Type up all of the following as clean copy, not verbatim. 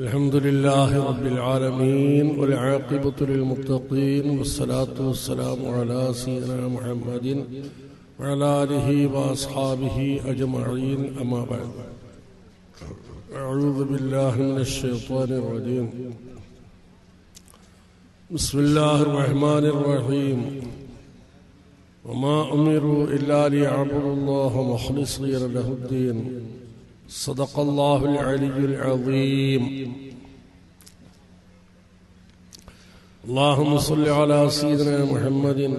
अल्हम्दुलिल्लाह रब्बिल आलमीन वल आक़िबतु लिल मुत्तक़ीन वस्सलातु वस्सलामु अला सय्यिदिना मुहम्मदिन व अला आलिहि व अस्हाबिहि अजमईन अम्मा बअद अऊज़ु बिल्लाहि मिनश शैतानिर रजीम बिस्मिल्लाहिर रहमानिर रहीम व मा उमिरू इल्ला लियअबुदुल्लाह मुख़लिसीन लहुद्दीन सदक़ल्लाहुल अलिय्युल अज़ीम। अल्लाहुम्मा सल्लि अला सय्यिदिना मुहम्मदिन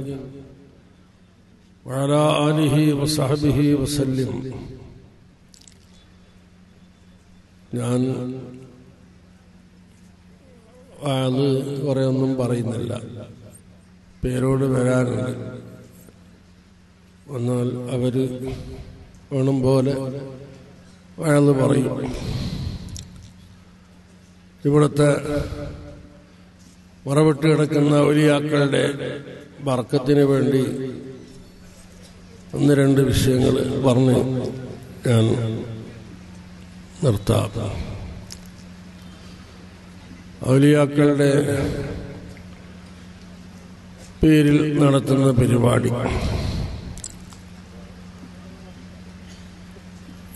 व अला आलिहि व सहबिहि व सल्लिम। ഞാൻ അത് കുറേ ഒന്നും പറയുന്നില്ല, പേരോട് വരാറുണ്ട്. എന്നാൽ അവർ വേണം പോലെ വഴന്ന് പറയും. ഇവിടുത്തെ മറവിട്ട് കിടക്കുന്ന ഔലിയാക്കളുടെ ബർക്കത്തിന് വേണ്ടി ഒന്ന് രണ്ട് വിഷയങ്ങൾ പറഞ്ഞ് ഞാൻ നിർത്താം. ഔലിയാക്കളുടെ പേരിൽ നടത്തുന്ന പരിപാടി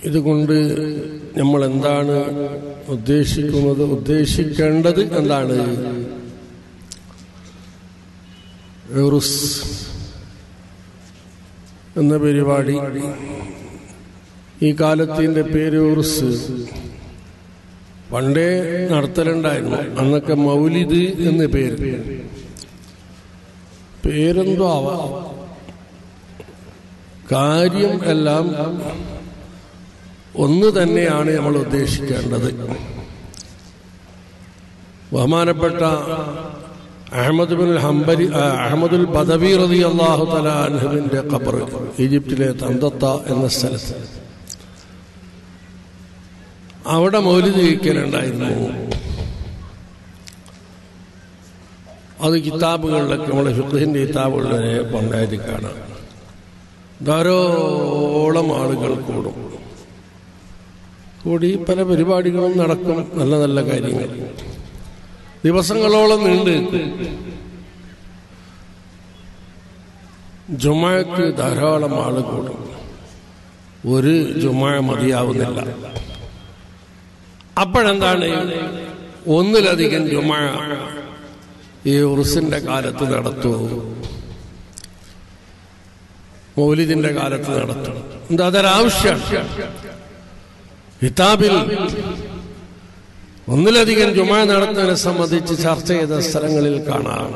ഇതുകൊണ്ട് നമ്മൾ എന്താണ് ഉദ്ദേശിക്കുന്നത്, ഉദ്ദേശിക്കേണ്ടത് എന്താണ്? എന്ന പരിപാടി. ഈ കാലത്തിൻ്റെ പേര് ഉറുസ്. പണ്ടേ നടത്തലുണ്ടായിരുന്നു, അന്നൊക്കെ മൗലിദ് എന്ന പേര്. പേരെന്തോ ആവാം, കാര്യം എല്ലാം ഒന്ന് തന്നെയാണ് നമ്മൾ ഉദ്ദേശിക്കേണ്ടത്. ബഹുമാനപ്പെട്ട അഹ്മദ് ബിൻ ഹംബലി അഹ്മദുൽ ബദവി റളിയല്ലാഹു തആല അൻഹുവിന്റെ ഖബർ ഈജിപ്തിലെ തന്തത്ത എന്ന സ്ഥലത്ത്, അവിടെ മൗലിദ് കഴിക്കലുണ്ടായിരുന്നു. അത് കിതാബുകളിലൊക്കെ, നമ്മുടെ ഫിഖ്ഹിന്റെ കിതാബുകളിലെ പണ്ടായി കാണാം. ധാരോളം ആളുകൾ കൂടും, കൂടി പല പരിപാടികളും നടക്കും, നല്ല നല്ല കാര്യങ്ങൾ ദിവസങ്ങളോളം നീണ്ട്. ജുമഅക്ക് ധാരാളം ആള് കൂടും, ഒരു ജുമഅ മതിയാവുന്നില്ല. അപ്പോഴെന്താണ്, ഒന്നിലധികം ജുമഅ ഈ ഉറുസിന്റെ കാലത്ത് നടത്തൂ, മൗലിദിന്റെ കാലത്ത് നടത്തും. എന്താ അതൊരാവശ്യം? ഹിതാബിൽ ഒന്നിലധികം ജുമഅ നടത്തുന്നതിനെ സംബന്ധിച്ച് ചർച്ച ചെയ്ത സ്ഥലങ്ങളിൽ കാണാം.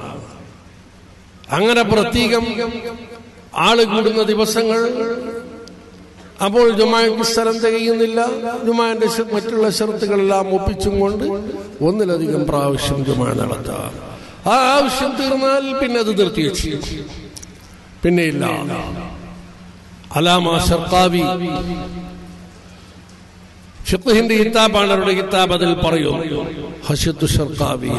അങ്ങനെ പ്രത്യേകം ആള് കൂടുന്ന ദിവസങ്ങൾ, അപ്പോൾ ജുമഅക്ക് സ്ഥലം തികയുന്നില്ല. ജുമഅന്റെ മറ്റുള്ള ശർത്തുകളെല്ലാം ഒപ്പിച്ചും കൊണ്ട് ഒന്നിലധികം പ്രാവശ്യം ജുമഅ നടത്താം. ആ ആവശ്യം തീർന്നാൽ പിന്നെ അത് നിർത്തി വെച്ചു, പിന്നെ ഇല്ല. അലാമ ശർഖാവി ഫിഖ്ഹിന്റെ കിതാബാണ്, അവരുടെ കിതാബ് അതിൽ പറയും ഹശിത്തു ശർഖാവി.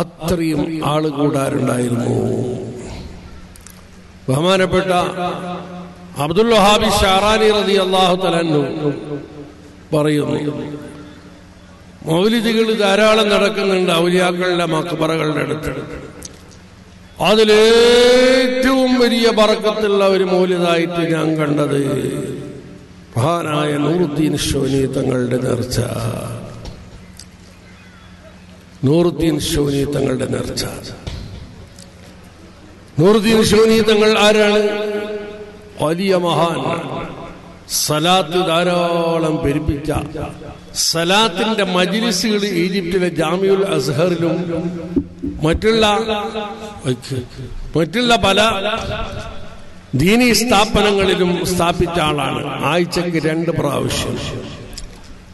അത്രയും ആള് കൂടാറുണ്ടായിരുന്നു. ബഹുമാനപ്പെട്ട അബ്ദുൽ വഹാബി ഷാറാനി റളിയല്ലാഹു തആല അൻഹു പറയുന്നു, മൗലിദുകൾ ധാരാളം നടക്കുന്നുണ്ട് ഔലിയാക്കളുടെ മഖബറകളുടെ അടുത്ത്. അതിലേറ്റവും വലിയ ബർക്കത്തുള്ള ഒരു മൗലിദായിട്ട് ഞാൻ കണ്ടത് മഹാനായ നൂറുദ്ദീൻ ശോനി തങ്ങളുടെ നേർച്ച. നൂറുദ്ദീൻ ശോനി തങ്ങളുടെ നേർച്ച. നൂറുദ്ദീൻ ശോനി തങ്ങൾ ആരാണ്? വലിയ മഹാൻ, സലാത്ത് ധാരാളം പെരുപ്പിച്ച, സലാത്തിന്റെ മജ്ലിസുകൾ ഈജിപ്തിലെ ജാമിഉൽ അസ്ഹറിലും മറ്റുള്ള പല ദീനീ സ്ഥാപനങ്ങളിലും സ്ഥാപിച്ച ആളാണ്. ആഴ്ചക്ക് 2 പ്രാവശ്യം,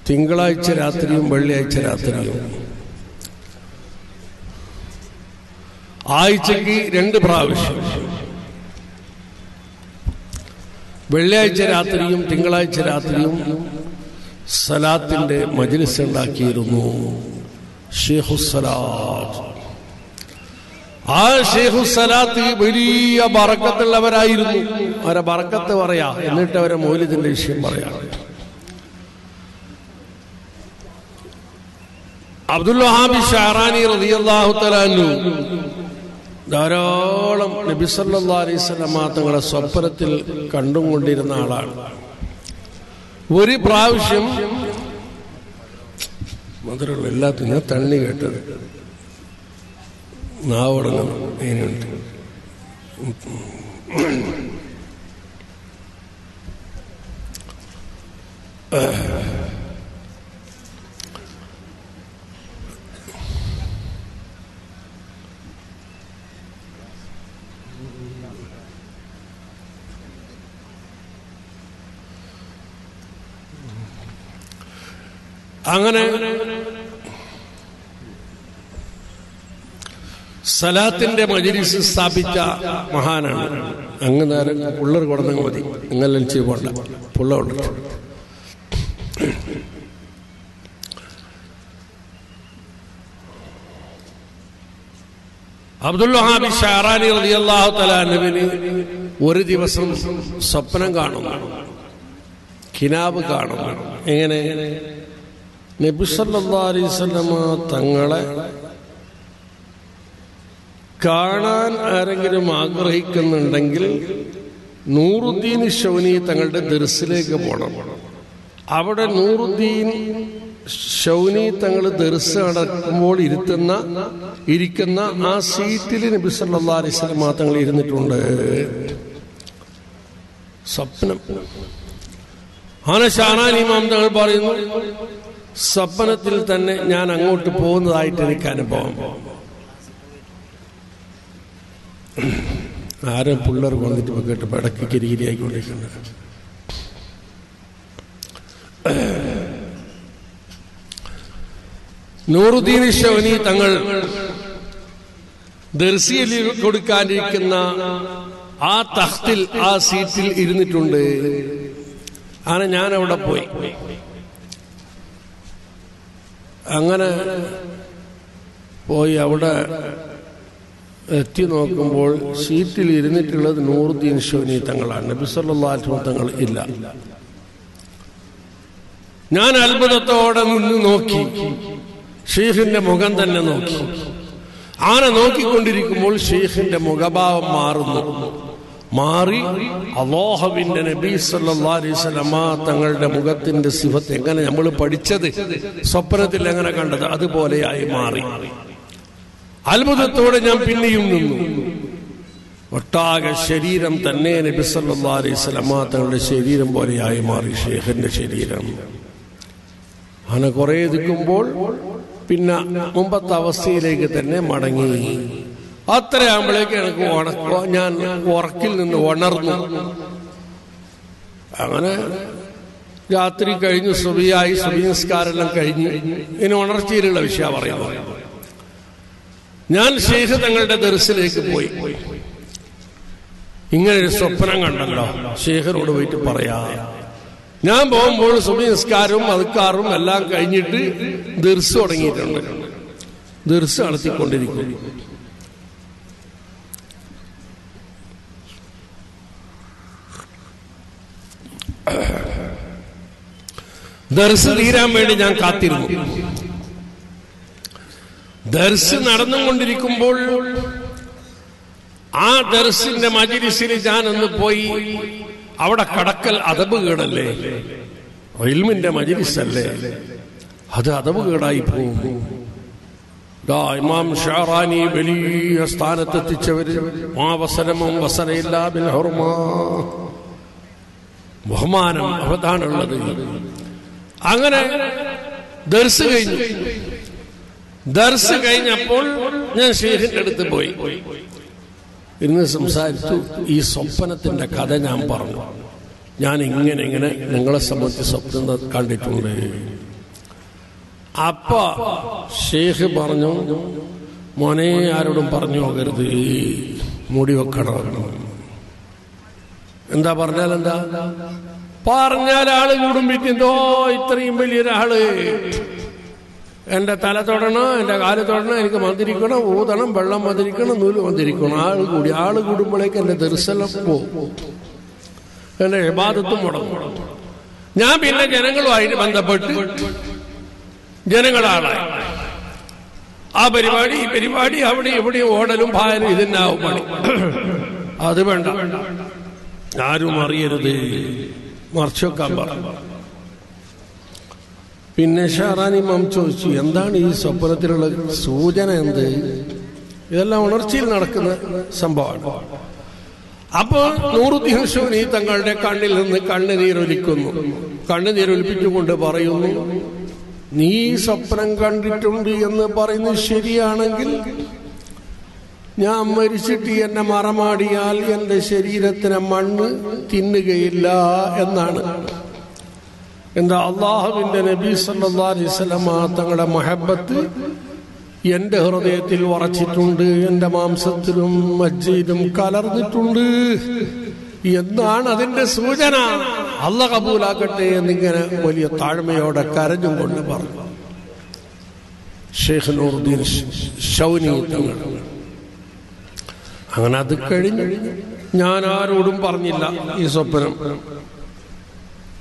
തിങ്കളാഴ്ച രാത്രിയും വെള്ളിയാഴ്ച രാത്രിയും. ആഴ്ചക്ക് 2 പ്രാവശ്യം, വെള്ളിയാഴ്ച രാത്രിയും തിങ്കളാഴ്ച രാത്രിയും സലാത്തിന്റെ മജ്ലിസ് ഉണ്ടാക്കിയിരുന്നു. ഷെയ്ഖുസ്സലാത്ത് ആ ഷെയ്ഖു സലാത്ത് വലിയ ബറക്കത്തുള്ളവരായിരുന്നു. അവരെ ബറക്കത്ത് പറയാ, എന്നിട്ട് അവരെ മൗലിദിന്റെ വിഷയം പറയാ. അബ്ദുൽ വഹാബി ഷഹറാനി റളിയല്ലാഹു തആല അൻഹു ധാരാളം നബി സല്ലല്ലാഹു അലൈഹി വസല്ലമ തങ്ങളെ സ്വപ്നത്തിൽ കണ്ടുകൊണ്ടിരുന്ന ആളാണ്. ഒരു പ്രാവശ്യം മധുരമുള്ള എല്ലാത്തിനും തണ്ണി കേട്ടത് നാവടങ്ങും അതിനുണ്ട്. അങ്ങനെ സലാത്തിന്റെ മജ്‌ലിസ് സ്ഥാപിച്ച മഹാനാണ്. അങ്ങ് നേരം പിള്ളേർ കൊടുത്തെങ്കിൽ മതി, അങ്ങനെ ചെയ്യണ്ട പിള്ളേർ. അബ്ദുൽ വഹാബി ഷഹറാനി റളിയല്ലാഹു തആല അൻഹുവിന് ഒരു ദിവസം സ്വപ്നം കാണുന്നു, കിനാബ് കാണുന്നു. എങ്ങനെ? നബി സല്ലല്ലാഹു അലൈഹി വസല്ലമ തങ്ങളെ കാണാൻ ആരെങ്കിലും ആഗ്രഹിക്കുന്നുണ്ടെങ്കിൽ നൂറുദ്ദീൻ ശൗനി തങ്ങളുടെ ദർസിലേക്ക് പോകണം. അവിടെ നൂറുദ്ദീൻ ശൗനി തങ്ങൾ ദർസ് നടക്കുമ്പോൾ ഇരിക്കുന്ന ആ സീറ്റിൽ നബി സല്ലല്ലാഹു അലൈഹി വസല്ലമ തങ്ങൾ ഇരുന്നിട്ടുണ്ട്. സ്വപ്നം ആണ്. ഷഹറാനി ഇമാം തങ്ങൾ പറയുന്നു, സ്വപ്നത്തിൽ തന്നെ ഞാൻ അങ്ങോട്ട് പോകുന്നതായിട്ട് എനിക്ക് അനുഭവം. ആരും പിള്ളേർ വന്നിട്ട് കേട്ട് ഇടയ്ക്ക് കിരിയായിക്കൊണ്ടിരിക്കുന്നത്. നൂറുദ്ദീൻ ശൗനി തങ്ങൾ ദർസിയിൽ കൊടുക്കാനിരിക്കുന്ന ആ തഖ്തിൽ, ആ സീറ്റിൽ ഇരുന്നിട്ടുണ്ട്. ആണ് ഞാൻ അവിടെ പോയി. അങ്ങനെ പോയി അവിടെ എത്തി നോക്കുമ്പോൾ സീറ്റിൽ ഇരുന്നിട്ടുള്ളത് നൂറുദ്ദീൻ ശൗനി തങ്ങളാണ്, നബി സല്ലല്ലാഹു അലൈഹി വസല്ലം തങ്ങൾ ഇല്ല. ഞാൻ അത്ഭുതത്തോടെ നിന്ന് നോക്കി, ഷെയ്ഖിന്റെ മുഖം തന്നെ നോക്കി. ആനെ നോക്കിക്കൊണ്ടിരിക്കുമ്പോൾ ഷെയ്ഖിന്റെ മുഖഭാവം മാറി അല്ലാഹുവിന്റെ നബി സല്ലല്ലാഹു അലൈഹി വസല്ലമ തങ്ങളുടെ മുഖത്തിന്റെ സിഫത്ത് എങ്ങനെ നമ്മൾ പഠിച്ചത്, സ്വപ്നത്തിൽ എങ്ങനെ കണ്ടത്, അതുപോലെയായി മാറി. അത്ഭുതത്തോടെ ഞാൻ പിന്നെയും നിന്നു. ഒട്ടാകെ ശരീരം തന്നെ നബി സല്ലല്ലാഹു അലൈഹി വസല്ലമ തങ്ങളുടെ ശരീരം പോലെയായി മാറി, ഷെയ്ഖിന്റെ ശരീരം. അങ്ങനെ കുറെ നിൽക്കുമ്പോൾ പിന്നെ മുമ്പത്തെ അവസ്ഥയിലേക്ക് തന്നെ മടങ്ങി. അത്രയാകുമ്പോഴേക്ക് എനിക്ക് ഞാൻ ഉറക്കിൽ നിന്ന് ഉണർന്നു. അങ്ങനെ രാത്രി കഴിഞ്ഞു, സുബിയായി, സുബി നിസ്കാരെല്ലാം കഴിഞ്ഞു. ഇനി ഉണർച്ചയിലുള്ള വിഷയം പറയുന്നു. ഞാൻ ശേഷ തങ്ങളുടെ ദർസിലേക്ക് പോയി. ഇങ്ങനൊരു സ്വപ്നം കണ്ടല്ലോ, ശേഖരോട് പോയിട്ട് പറയാ. ഞാൻ പോകുമ്പോൾ സുബി നിസ്കാരവും അതുക്കാറും എല്ലാം കഴിഞ്ഞിട്ട് ദർസ് തുടങ്ങിയിട്ടുണ്ട്. ദർസ് നടത്തിക്കൊണ്ടിരിക്കും. ദർസ് തീരാൻ വേണ്ടി ഞാൻ കാത്തിരുന്നു. ദർസ് നടന്നുകൊണ്ടിരിക്കുമ്പോൾ ആ ദർസിന്റെ മജ്‌ലിസിൽ ഞാനൊന്ന് പോയി. അവിടെ കടക്കൽ അദബ് കേടല്ലേ, ഇൽമിന്റെ മജ്‌ലിസ് അല്ലേ, അത് അദബ് കേടായി പോകും. ഇമാം ഷഹറാനി വലിയ സ്ഥാനത്തെത്തിച്ചവര്, മാ വസനമം വസനയില്ലാ ബിൽ ഹുർമ, ബഹുമാനം അവതാണുള്ളത്. അങ്ങനെ ദർസ് കഴിഞ്ഞു. ദർസ് കഴിഞ്ഞപ്പോൾ ഞാൻ ശേഖിന്റെ അടുത്ത് പോയി ഇന്ന് സംസാരിച്ചു. ഈ സ്വപ്നത്തിന്റെ കഥ ഞാൻ പറഞ്ഞു. ഞാൻ ഇങ്ങനെ നിങ്ങളെ സംബന്ധിച്ച് സ്വപ്നം കണ്ടിട്ടുണ്ട്. അപ്പ ശേഖ് പറഞ്ഞു, മോനെ ആരോടും പറഞ്ഞു പോകരുത്, മൂടി വെക്കണം. എന്താ പറഞ്ഞാൽ എന്താ പറഞ്ഞാൽ ആള് കൂടും. പിന്നെ എന്തോ ഇത്രയും വലിയൊരാള് എൻ്റെ തല തൊടണം, എൻ്റെ കാല് തൊടണം, എനിക്ക് മന്ദിരിക്കണം, ഊതണം, വെള്ളം മന്ദിരിക്കണം, നൂല് മന്ദിരിക്കണം. ആൾ കൂടി ആൾ കൂടുമ്പോഴേക്ക് എൻ്റെ ദർശനം പോകും, എൻ്റെ ഇബാദത്തും മുടങ്ങും. ഞാൻ പിന്നെ ജനങ്ങളുമായിട്ട് ബന്ധപ്പെട്ട് ജനങ്ങളാളായി ആ പരിപാടി ഈ പരിപാടി അവിടെ ഇവിടെ ഓടലും ഭാരലും ഇതിനാവും പണി. അത് വേണ്ട, ആരും അറിയരുത്, മറിച്ചൊക്കാൻ പറഞ്ഞു. പിന്നെ ഷാറാനി മാം ചോദിച്ചു, എന്താണ് ഈ സ്വപ്നത്തിലുള്ള സൂചന എന്ത്? ഇതെല്ലാം ഉണർച്ചയിൽ നടക്കുന്ന സംഭവമാണ്. അപ്പോൾ നൂറുദ്ദീൻ ശൂരി തങ്ങളുടെ കണ്ണിൽ നിന്ന് കണ്ണുനീരൊലിക്കുന്നു. കണ്ണുനീരൊലിപ്പിച്ചുകൊണ്ട് പറയുന്നു, നീ സ്വപ്നം കണ്ടിട്ടുണ്ട് എന്ന് പറയുന്നത് ശരിയാണെങ്കിൽ ഞാൻ മരിച്ചിട്ട് എന്നെ മറമാടിയാൽ എൻ്റെ ശരീരത്തിനെ മണ്ണ് തിന്നുകയില്ല എന്നാണ്. എന്താ അള്ളാഹുവിൻ്റെ നബി സല്ലല്ലാഹു അലൈഹി വസല്ലം തങ്ങളുടെ മഹബത്ത് എൻ്റെ ഹൃദയത്തിൽ ഉറച്ചിട്ടുണ്ട്, എൻ്റെ മാംസത്തിലും മജ്ജയിലും കലർന്നിട്ടുണ്ട് എന്നാണ് അതിൻ്റെ സൂചന. അള്ളാഹ് കബൂലാക്കട്ടെ എന്നിങ്ങനെ വലിയ താഴ്മയോടെ കരഞ്ഞും കൊണ്ട് പറഞ്ഞു ശൈഖ് നൂറുദ്ദീൻ ശൗനി തങ്ങൾ. അങ്ങനെ അത് കഴിഞ്ഞ് ഞാൻ ആരോടും പറഞ്ഞില്ല ഈ സ്വപ്നം.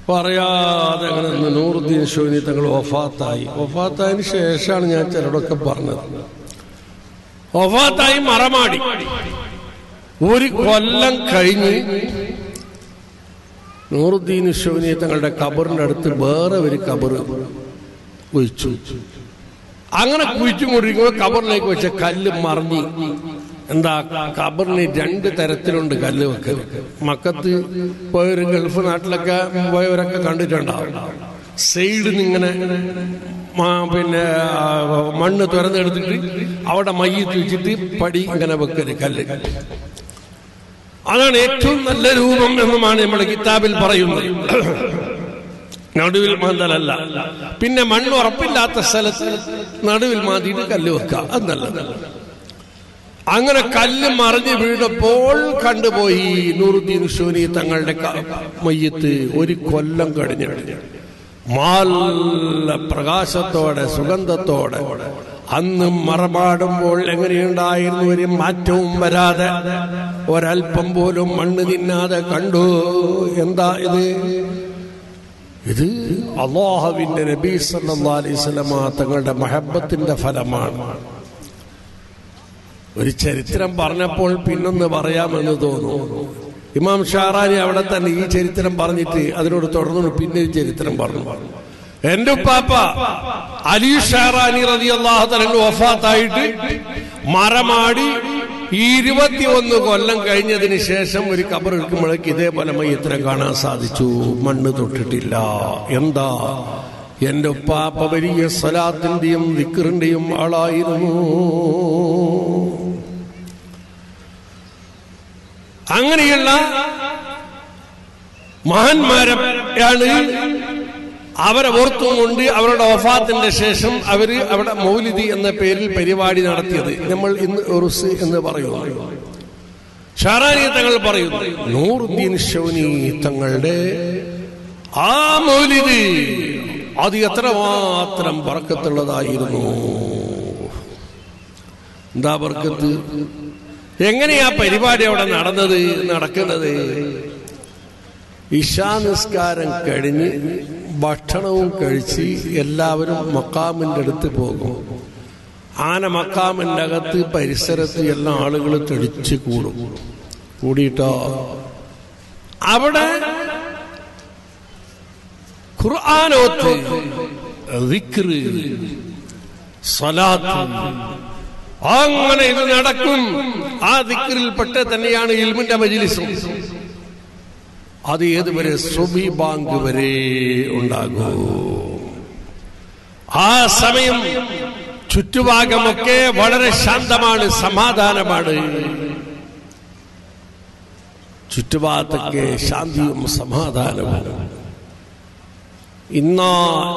പറയാതെ അങ്ങനെ നൂറുദ്ദീൻ ശൂരി തങ്ങൾ വഫാത്തായതിനു ശേഷമാണ് ഞാൻ ചിലരൊക്കെ പറഞ്ഞത്. വഫാത്തായി മറമാടി ഒരു കൊല്ലം കഴിഞ്ഞ് നൂറുദ്ദീൻ ശൂരി തങ്ങളുടെ ഖബറിന്റെ അടുത്ത് വേറെ ഒരു ഖബർ കുഴിച്ചു. അങ്ങനെ കുഴിച്ചു മുടിക്കുമ്പോൾ ഖബറിലേക്ക് വെച്ച കല്ല് മറിഞ്ഞ്. എന്താ ഖബറിന് രണ്ട് തരത്തിലുണ്ട് കല്ല് വെക്കൽ. മക്കത്ത് പോയൊരു ഗൾഫ് നാട്ടിലൊക്കെ പോയവരൊക്കെ കണ്ടിട്ടുണ്ടാവും. സൈഡിൽ നിന്നിങ്ങനെ പിന്നെ മണ്ണ് തുരന്നെടുത്തിട്ട് അവിടെ മയ്യത്ത് വെച്ചിട്ട് പടി ഇങ്ങനെ വെക്കല് കല്ല്. അതാണ് ഏറ്റവും നല്ല രൂപം എന്നുമാണ് നമ്മുടെ കിതാബിൽ പറയുന്നത്. നടുവിൽ മാന്തലല്ല, പിന്നെ മണ്ണ് ഉറപ്പില്ലാത്ത സ്ഥലത്ത് നടുവിൽ മാന്തിയിട്ട് കല്ല് വെക്കുക, അത് നല്ലത്. അങ്ങനെ കല്ല് മറിഞ്ഞ് വീണപ്പോൾ കണ്ടുപോയി നൂറുദ്ദീൻ ശൂരി തങ്ങളുടെ മയ്യത്ത് ഒരു കൊല്ലം കഴിഞ്ഞിട്ട് നല്ല പ്രകാശത്തോടെ സുഗന്ധത്തോടെ. അന്ന് മറമാടുമ്പോൾ എങ്ങനെയുണ്ടായിരുന്നു, ഒരു മാറ്റവും വരാതെ ഒരൽപ്പം പോലും മണ്ണ് തിന്നാതെ കണ്ടു. എന്താ ഇത്? ഇത് അല്ലാഹുവിന്റെ നബി സല്ലല്ലാഹു അലൈഹി വസല്ലം തങ്ങളുടെ മഹബത്തിന്റെ ഫലമാണ്. ഒരു ചരിത്രം പറഞ്ഞപ്പോൾ പിന്നൊന്ന് പറയാമെന്ന് തോന്നുന്നു. ഇമാം ഷാറാനി അവിടെ തന്നെ ഈ ചരിത്രം പറഞ്ഞിട്ട് അതിനോട് തുടർന്നു പിന്നൊരു ചരിത്രം പറഞ്ഞു. എന്റെ ഉപ്പാപ്പ അലി ഷാറാനി റളിയല്ലാഹു തആല വഫാത്തായിട്ട് മറമാടി 21 കൊല്ലം കഴിഞ്ഞതിന് ശേഷം ഒരു ഖബർ എടുക്കുമ്പോഴേക്ക് ഇതേപോലെ മയ്യത്തിനെ കാണാൻ സാധിച്ചു, മണ്ണ് തൊട്ടിട്ടില്ല. എന്താ? എന്റെ ഉപ്പാപ്പ വലിയ സ്വലാത്തിന്റെയും ദിക്റിന്റെയും ആളായിരുന്നു. അങ്ങനെയുള്ള മഹാന്മാരെയാണ് അവരെ ഓർത്തുകൊണ്ട് അവരുടെ വഫാത്തിന്റെ ശേഷം അവര് അവിടെ മൗലിദി എന്ന പേരിൽ പരിപാടി നടത്തിയത്. നമ്മൾ ഇന്ന് ഉറുസ് എന്ന് പറയുന്നു. ഷാറാനി തങ്ങൾ പറയുന്നു, നൂറുദ്ദീൻ ശൗനി തങ്ങളുടെ ആ മൗലിദി അത് എത്രമാത്രം ബർക്കത്തുള്ളതായിരുന്നു. എന്താ ബർക്കത്ത്? എങ്ങനെയാ പരിപാടി അവിടെ നടക്കുന്നത്? ഇശാ നിസ്കാരം കഴിഞ്ഞ് ഭക്ഷണവും കഴിച്ച് എല്ലാവരും മക്കാമിൻ്റെ അടുത്ത് പോകും. ആന മക്കാമിൻ്റെ അകത്ത് പരിസരത്ത് എല്ലാ ആളുകൾ തെളിച്ച് കൂടിയിട്ടോ അവിടെ ഖുർആനോത്ത്, ദിക്റ്, സ്വലാത്ത്, അങ്ങനെ ഇത് നടക്കും. ആ ദിക്റിൽപ്പെട്ട് തന്നെയാണ് ഇൽമിന്റെ മജ്‌ലിസും. അത് ഏതുവരെ? സുബ്ഹി ബാങ്ക് വരെ ഉണ്ടാകൂ. ആ സമയം ചുറ്റുഭാഗമൊക്കെ വളരെ ശാന്തമാണ്, സമാധാനമാണ്. ചുറ്റുഭാഗത്തൊക്കെ ശാന്തിയും സമാധാനമാണ്. ഇന്നോ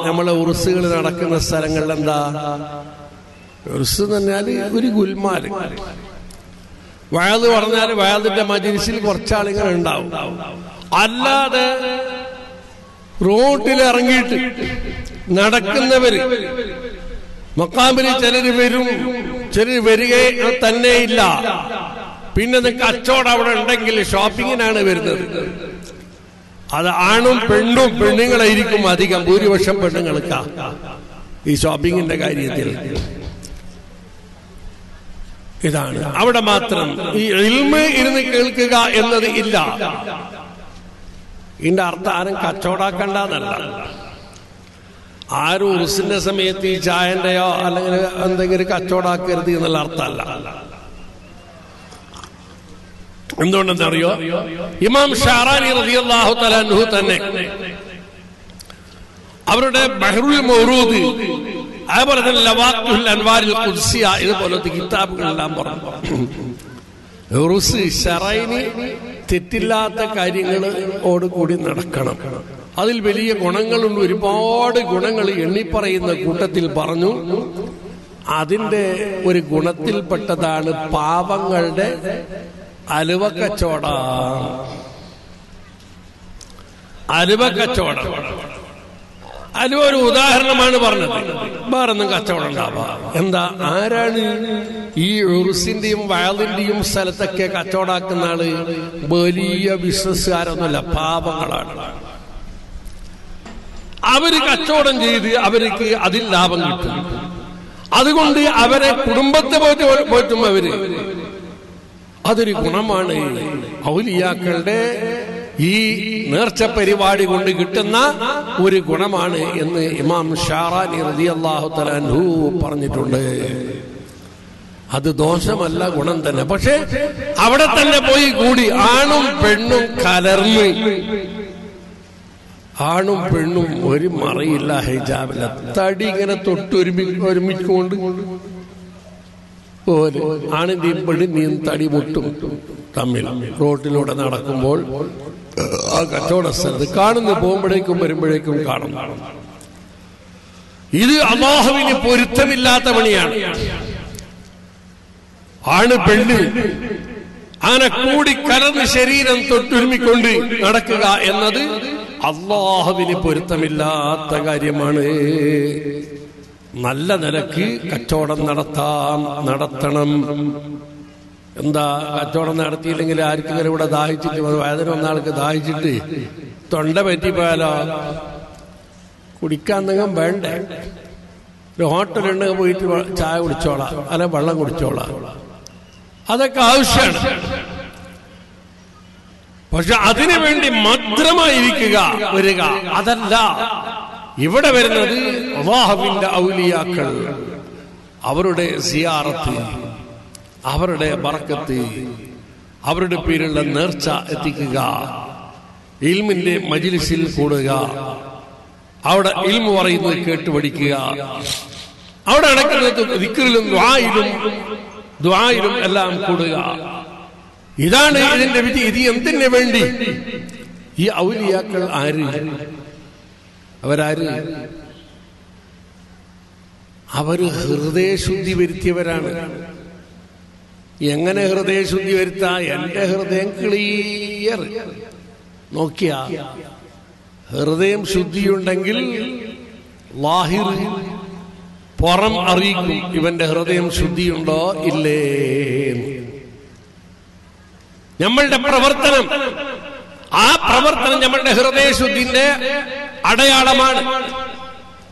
നമ്മളെ ഉറുസുകൾ നടക്കുന്ന സ്ഥലങ്ങളിൽ എന്താ? ഉറുസ് തന്നെയാല് ഒരു ഗുൽമാല്, വയത് പറഞ്ഞാല് വയതിന്റെ മജ്‌ലിസിൽ കുറച്ചാളുകൾ ഉണ്ടാവും. അല്ലാതെ റോട്ടിലിറങ്ങിയിട്ട് നടക്കുന്നവര് മക്കാമിൽ ചിലർ വരും, ചിലർ വരികയും തന്നെയില്ല. പിന്നെ കച്ചവടം അവിടെ ഉണ്ടെങ്കിൽ ഷോപ്പിങ്ങിനാണ് വരുന്നത്. അത് ആണും പെണ്ണും, പെണ്ണുങ്ങളായിരിക്കും അധികം, ഭൂരിപക്ഷം പെണ്ണുങ്ങൾക്ക് ഈ ഷോപ്പിങ്ങിന്റെ കാര്യത്തിൽ. ഇതാണ് അവിടെ മാത്രം ഈ ഇൽമ് ഇരുന്ന് കേൾക്കുക എന്നത് ഇല്ല. ഇതിന്റെ അർത്ഥം ആരും കച്ചവടാക്കണ്ടെന്നല്ല. ആരും ഉറുസിന്റെ സമയത്ത് ഈ ചായന്റെയോ അല്ലെങ്കിൽ എന്തെങ്കിലും കച്ചവടാക്കരുത് എന്നുള്ള അർത്ഥമല്ല. എന്തുകൊണ്ടെന്നറിയോ, ഇമാം ഷാറാനി റളിയല്ലാഹു തആല അൻഹു തന്നെ അവരുടെ ബഹ്റുൽ മൗറൂദ്, അതുപോലെ തന്നെ ലവാഖിൽ അൻവാരിൽ ഖുദ്സിയ, ഇതുപോലത്തെ കിതാബുകളെല്ലാം പറഞ്ഞു ഉറുസ് ഷറൈനി തെറ്റില്ലാത്ത കാര്യങ്ങളോട് കൂടി നടക്കണം. അതിൽ വലിയ ഗുണങ്ങളുണ്ട്, ഒരുപാട് ഗുണങ്ങൾ എണ്ണിപ്പറയുന്ന കൂട്ടത്തിൽ പറഞ്ഞു. അതിൻ്റെ ഒരു ഗുണത്തിൽപ്പെട്ടതാണ് പാപങ്ങളുടെ അലുവ കച്ചവടം. അലുവ കച്ചവടം, അലുവ ഒരു ഉദാഹരണമാണ് പറഞ്ഞത്. വേറൊന്നും കച്ചവടം ഉണ്ടാവുക എന്താ, ആരാണ് ഈ ഉറുസിന്റെയും വയലിന്റെയും സ്ഥലത്തൊക്കെ കച്ചവടാക്കുന്ന ആള്? വലിയ ബിസിനസ്സുകാരൊന്നുമല്ല, പാപങ്ങളാണ്. അവര് കച്ചവടം ചെയ്ത് അവർക്ക് അതിൽ ലാഭം കിട്ടും. അതുകൊണ്ട് അവരെ കുടുംബത്തെ പോറ്റും അവര്. അതൊരു ഗുണമാണ്. ഔലിയാക്കളുടെ ഈ നേർച്ച പരിപാടി കൊണ്ട് കിട്ടുന്ന ഒരു ഗുണമാണ് എന്ന് ഇമാം ഷാറാനി റളിയല്ലാഹു തആല അൻഹു പറഞ്ഞിട്ടുണ്ട്. അത് ദോഷമല്ല, ഗുണം തന്നെ. പക്ഷെ അവിടെ തന്നെ പോയി കൂടി ആണും പെണ്ണും കലർന്ന്, ആണും പെണ്ണും ഒരു മറയില്ല, ഹിജാബില്ല, തടി ഇങ്ങനെ തൊട്ട് ഒരുമിച്ചുകൊണ്ട് പോലെ ആണിന്റെയും പെണ്ണിന്റെയും തടി മുട്ടും തമ്മിൽ റോട്ടിലൂടെ നടക്കുമ്പോൾ ആ കച്ചവട സ്ഥലത്ത് കാണുന്നു. പോകുമ്പോഴേക്കും വരുമ്പോഴേക്കും കാണും. ഇത് അല്ലാഹുവിന് പൊരുത്തമില്ലാത്ത പണിയാണ്. ആണ് പെണ്ണ് അങ്ങനെ കൂടി കലർന്ന് ശരീരം തൊട്ടുരുമിക്കൊണ്ട് നടക്കുക എന്നത് അല്ലാഹുവിന് പൊരുത്തമില്ലാത്ത കാര്യമാണ്. നല്ല നിലക്ക് കച്ചവടം നടത്തണം. എന്താ, കച്ചവടം നടത്തിയില്ലെങ്കിൽ ആർക്കെങ്കിലും ഇവിടെ ദാഹിച്ചിട്ട്, വേദന വന്ന ആൾക്ക് ദാഹിച്ചിട്ട് തൊണ്ട പറ്റിപ്പോയാലോ, കുടിക്കാൻ എന്തെങ്കിലും വേണ്ടേ? ഒരു ഹോട്ടലുണ്ടെങ്കിൽ പോയിട്ട് ചായ കുടിച്ചോളാം, അല്ല വെള്ളം കുടിച്ചോളാം, അതൊക്കെ ആവശ്യമാണ്. പക്ഷെ അതിനു വേണ്ടി മാത്രമായിരിക്കുക വരിക അതല്ല. ഇവിടെ വരുന്നത് അല്ലാഹുവിന്റെ ഔലിയാക്കൾ, അവരുടെ സിയാറത്ത്, അവരുടെ ബർക്കത്ത്, അവരുടെ പേരിലുള്ള നേർച്ച എത്തിക്കുക, ഇൽമിന്റെ മജ്ലിസിൽ കൂടുക, അവിടെ ഇൽമു പറയുന്നത് കേട്ടുപഠിക്കുക, അവിടെ നടക്കുന്നത് ദിക്റിലും ദുആയിലും എല്ലാം കൂടുക. ഇതാണ് ഇതിന്റെ വിധി. ഇത് എന്തിനു വേണ്ടി? ഈ ഔലിയാക്കൾ ആര്? അവരാര്? അവര് ഹൃദയശുദ്ധി വരുത്തിയവരാണ്. എങ്ങനെ ഹൃദയശുദ്ധി വരുത്താ? എന്റെ ഹൃദയം ക്ലിയർ നോക്കിയ ഹൃദയം ശുദ്ധിയുണ്ടെങ്കിൽ ലാഹിർ പുറം അറിയിക്കും ഇവന്റെ ഹൃദയം ശുദ്ധിയുണ്ടോ ഇല്ലേ. നമ്മളുടെ പ്രവർത്തനം, ആ പ്രവർത്തനം നമ്മളുടെ ഹൃദയശുദ്ധിന്റെ അടയാളമാണ്.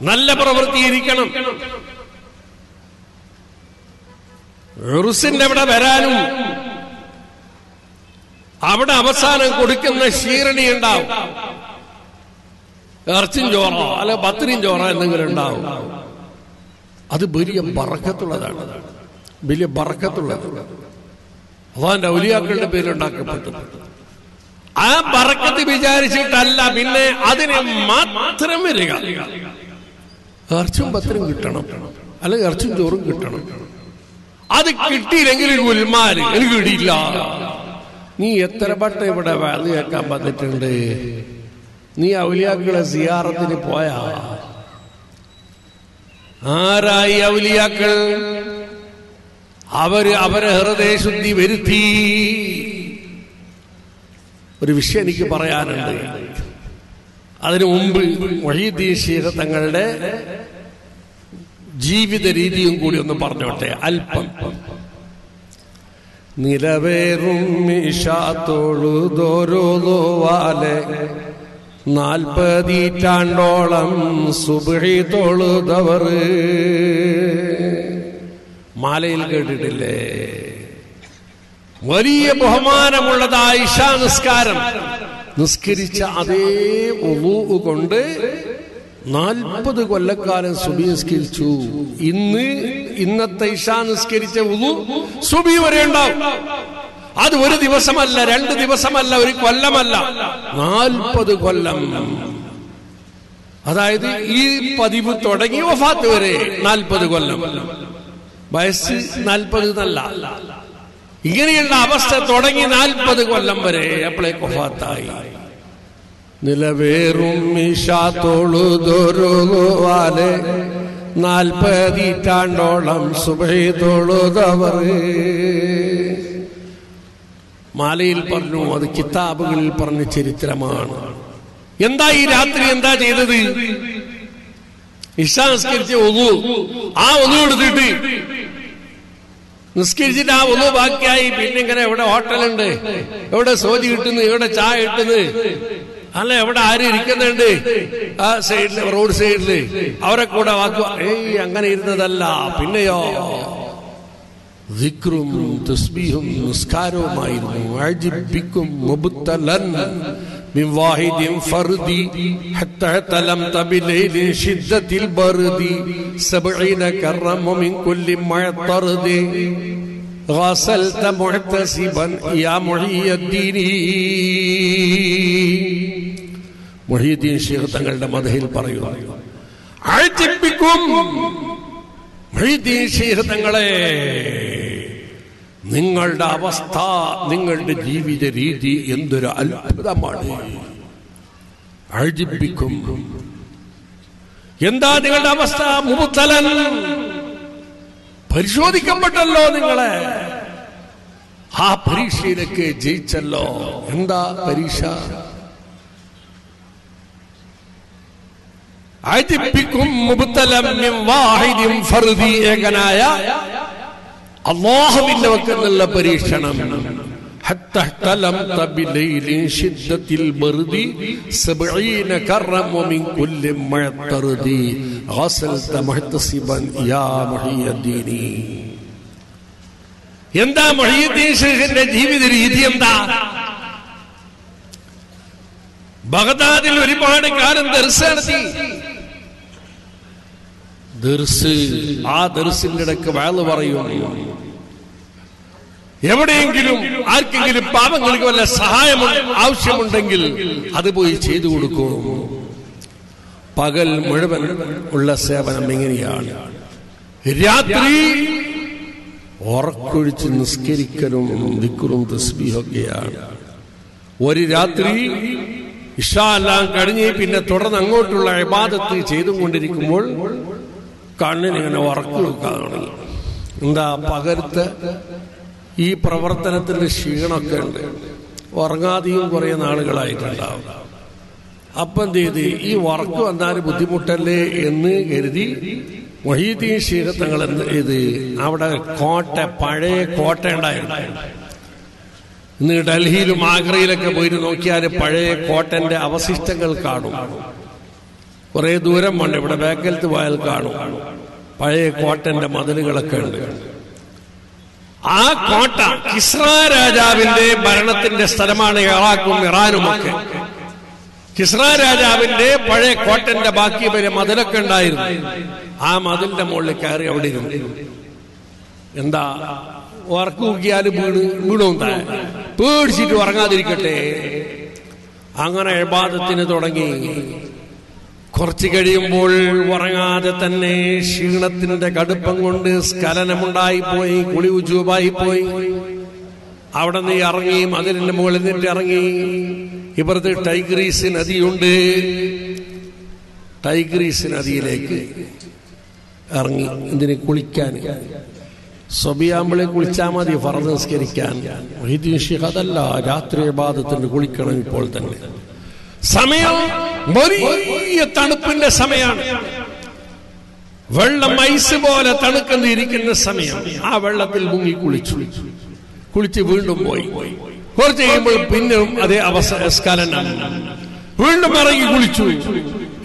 നല്ല പ്രവൃത്തിയിരിക്കണം. ഉറുസിന്റെ അവിടെ വരാനും അവിടെ അവസാനം കൊടുക്കുന്ന ഷീറണി ഉണ്ടാവും, ഇറച്ചിൻ ചോറോ അല്ലെ ബത്രീൻ ചോറോ എന്തെങ്കിലും ഉണ്ടാവും. അത് വലിയ ബർക്കത്തുള്ളതാണ്, വലിയ ബർക്കത്തുള്ളതാണ്. അള്ളാഹുവിന്റെ ഔലിയാക്കളുടെ പേരിലുണ്ടാക്കപ്പെട്ടു. ആ ബർക്കത്ത് വിചാരിച്ചിട്ടല്ല, പിന്നെ അതിന് മാത്രം വരിക. ഇറച്ചും പത്രം കിട്ടണം, അല്ലെങ്കിൽ ഇറച്ചും ചോറും കിട്ടണം. അത് കിട്ടിയില്ലെങ്കിൽ ഉൽമാര് എനിക്ക് കിട്ടിയില്ല. നീ എത്ര വട്ടം ഇവിടെ വാതി കേൾക്കാൻ വന്നിട്ടുണ്ട്? നീ ഔലിയാക്കളെ സിയാറത്തിന് പോയാ? ആരായി ഔലിയാക്കൾ? അവരെ ഹൃദയശുദ്ധി വരുത്തി. ഒരു വിഷയം എനിക്ക് പറയാനുണ്ട്. അതിനു മുമ്പ് മുഹീദ്ദീൻ ശൈഖ് തങ്ങളുടെ ജീവിത രീതിയും കൂടി ഒന്ന് പറഞ്ഞോട്ടെ അല്പം. നിലവേറും ഇഷാതൊഴുതൊരുതുവാലെ 40 നൂറ്റാണ്ടോളം സുബ്ഹി തൊഴുതവർ മാലയിൽ കേട്ടിട്ടില്ലേ? വലിയ ബഹുമാനമുള്ളത് ആ ഇശാ നിസ്കാരം നിസ്കരിച്ച അതേ വുളൂ കൊണ്ട് 40 കൊല്ലക്കാലം സുബി നിസ്കരിച്ചു. ഇന്നത്തെ ഇശാ നിസ്കരിച്ച വുളൂ സുബി വരെ ഉണ്ടാവും. അത് ഒരു ദിവസമല്ല, 2 ദിവസമല്ല, 1 കൊല്ലമല്ല, 40 കൊല്ലം. അതായത് ഈ പതിവ് തുടങ്ങി വഫാത്ത് വരെ 40 കൊല്ലം. വയസ്സ് 40 എന്നല്ല, ഇങ്ങനെയുള്ള അവസ്ഥ തുടങ്ങി 40 കൊല്ലം വരെ അപ്പളെ വഫാത്തായി. നിലവേറും ഇശാ തൊഴുതൊരുതുവാലെ 40 നൂറ്റാണ്ടോളം സുബ്ഹി തൊഴുതവർ മാലയിൽ പറഞ്ഞു. അത് കിതാബുകളിൽ പറഞ്ഞ ചരിത്രമാണ്. എന്താ ഈ രാത്രി എന്താ ചെയ്തത്? ഇശാ നിസ്കരിച്ച വുളൂ, ആ വുളൂ എടുത്തിട്ട് നിസ്കരിച്ചിട്ട് ആ വുളൂ ബാക്കിയായി. പിന്നെ ഇങ്ങനെ എവിടെ ഹോട്ടലുണ്ട്, എവിടെ സോജി കിട്ടുന്നു, എവിടെ ചായ കിട്ടുന്നു, അല്ല എവിടെ ആര് ഇരിക്കുന്നുണ്ട് ആ സൈഡില്, റോഡ് സൈഡില് അവരെ കൂടെ വാക്കുക. ഏയ്, അങ്ങനെ ഇരുന്നതല്ല. പിന്നെയോ ദിക്റും തസ്ബീഹും നിസ്കാരവുമായിരുന്നു. അജ്ബിക്കും മുബ്തലൻ മിൻ വാഹിദിൻ ഫർദി ഹത്താ തലംത ബിലൈലി ശിദ്ദത്തിൽ ബർദി 70 കറം മിൻ കുല്ലി മഅതർദി ഗസൽത മുഹ്തസിബൻ യാ മുഹിയുദ്ദീനി. മുഹിയുദ്ദീൻ ശൈഖ് തങ്ങളുടെ മദ്ഹിൽ പറയുന്നു, അജ്ബിക്കും മുഹിയുദ്ദീൻ ശൈഖ് തങ്ങളെ, നിങ്ങളുടെ അവസ്ഥ, നിങ്ങളുടെ ജീവിത രീതി എന്തൊരു അത്ഭുതമാണ്. അജിപ്പിക്കും. എന്താ നിങ്ങളുടെ അവസ്ഥ? മുബുത്തലൻ, പരിശോധിക്കപ്പെട്ടല്ലോ നിങ്ങളെ. ആ പരീക്ഷയിലേക്ക് ജയിച്ചല്ലോ. എന്താ പരീക്ഷ? അജിപ്പിക്കും മുബുത്തലൻ മിൻ വാഹിദിൻ ഫർദി, ഏകനായ അല്ലാഹുവിന്റെ വക്കലുള്ള പരീക്ഷണം. ഹത്താ തലംത ബിലൈലി ശിദ്ദത്തിൽ ബർദി 70 കറം മിൻ കുല്ലി മഅതർദി ഗസൽത മുഹ്തസിബൻ യാ മുഹിയുദ്ദീനി. എന്താ മുഹിയുദ്ദീൻ ശൈഖിന്റെ ജീവിത രീതി? എന്താ? ബഗ്ദാദിൽ ഒരുപാട് കാലം ദർസ് നടത്തി. ആ ദർസിന്റെ ഇടയ്ക്ക് വഅള് പറയുന്നു, എവിടെയെങ്കിലും ആർക്കെങ്കിലും പാപങ്ങൾക്ക് വല്ല സഹായം ആവശ്യമുണ്ടെങ്കിൽ അത് പോയി ചെയ്തു കൊടുക്കൂ. പകൽ മുഴുവൻ ഉള്ള സേവനം എങ്ങനെയാണ്? രാത്രി ഉറക്കൊഴിച്ച് നിസ്കരിക്കലും ദിക്റും തസ്ബീഹൊക്കെയാണ്. ഒരു രാത്രി ഇശാ എല്ലാം കഴിഞ്ഞ് പിന്നെ തുടർന്ന് അങ്ങോട്ടുള്ള ഇബാദത്ത് ചെയ്തുകൊണ്ടിരിക്കുമ്പോൾ കണ്ണിനിങ്ങനെ ഉറക്കുവെക്കാണ്. എന്താ പകരത്തെ ഈ പ്രവർത്തനത്തിന്റെ ക്ഷീണമൊക്കെ ഉണ്ട്. ഉറങ്ങാതെയും കുറേ നാളുകളായിട്ടുണ്ടാവും. അപ്പം എന്ത് ചെയ്ത്, ഈ ഉറക്ക് വന്നാൽ ബുദ്ധിമുട്ടല്ലേ എന്ന് കരുതി മുഹിയുദ്ദീൻ ശൈഖ് തങ്ങൾ എന്ത് ചെയ്ത്, അവിടെ പഴയ കോട്ട ഉണ്ടായിരുന്നു. ഇന്ന് ഡൽഹിയിലും ആഗ്രയിലൊക്കെ പോയിട്ട് നോക്കിയാൽ പഴയ കോട്ടന്റെ അവശിഷ്ടങ്ങൾ കാണും. കുറെ ദൂരം കൊണ്ട് ഇവിടെ ബേക്കലത്ത് പോയാൽ കാണും പഴയ കോട്ടന്റെ മതിലുകളൊക്കെ ഉണ്ട്. ആ കോട്ട കിസ്ര രാജാവിന്റെ ഭരണത്തിന്റെ സ്ഥലമാണ്. ഇറാഖും ഇറാനുമൊക്കെ കിസ്ര രാജാവിന്റെ പഴയ കോട്ടന്റെ ബാക്കി വരെ മതിലൊക്കെ ഉണ്ടായിരുന്നു. ആ മതിലിന്റെ മുകളിൽ കയറി അവിടെ ഇരുന്നു. എന്താ ഉറക്കു നോക്കിയാലും വീടും താഴെ പേടിച്ചിട്ട് ഉറങ്ങാതിരിക്കട്ടെ. അങ്ങനെ ഇബാദത്തിന് തുടങ്ങി. കുറച്ചു കഴിയുമ്പോൾ ഉറങ്ങാതെ തന്നെ ക്ഷീണത്തിന്റെ കടുപ്പം കൊണ്ട് സ്ഖലനമുണ്ടായിപ്പോയി, കുളി ഉജൂബായിപ്പോയി. അവിടെ നിന്ന് ഇറങ്ങി, മതിലിന്റെ മുകളിൽ നിന്നിട്ട് ഇറങ്ങി. ഇപ്പുറത്ത് ടൈഗ്രീസ് നദിയുണ്ട്. ടൈഗ്രീസ് നദിയിലേക്ക് ഇറങ്ങി. ഇതിന് കുളിക്കാൻ സ്വബിയാമ്പളെ കുളിച്ചാൽ മതി, ഫർദ് നിസ്കരിക്കാൻ. മുഹിയുദ്ദീൻ ശൈഖ് അതല്ല, രാത്രി ഇബാദത്തിന് കുളിക്കണം. ഇപ്പോൾ തന്നെ സമയം വലിയ തണുപ്പിന്റെ സമയമാണ്. വെള്ളം ഐസ് പോലെ തണുക്കുന്നിരിക്കുന്ന സമയം ആ വെള്ളത്തിൽ മുങ്ങി കുളിച്ചു കുളിച്ച് വീണ്ടും പോയി കുറച്ച് കഴിയുമ്പോൾ പിന്നെയും അതേ അവസ്ഥ വീണ്ടും ഇറങ്ങി കുളിച്ചു.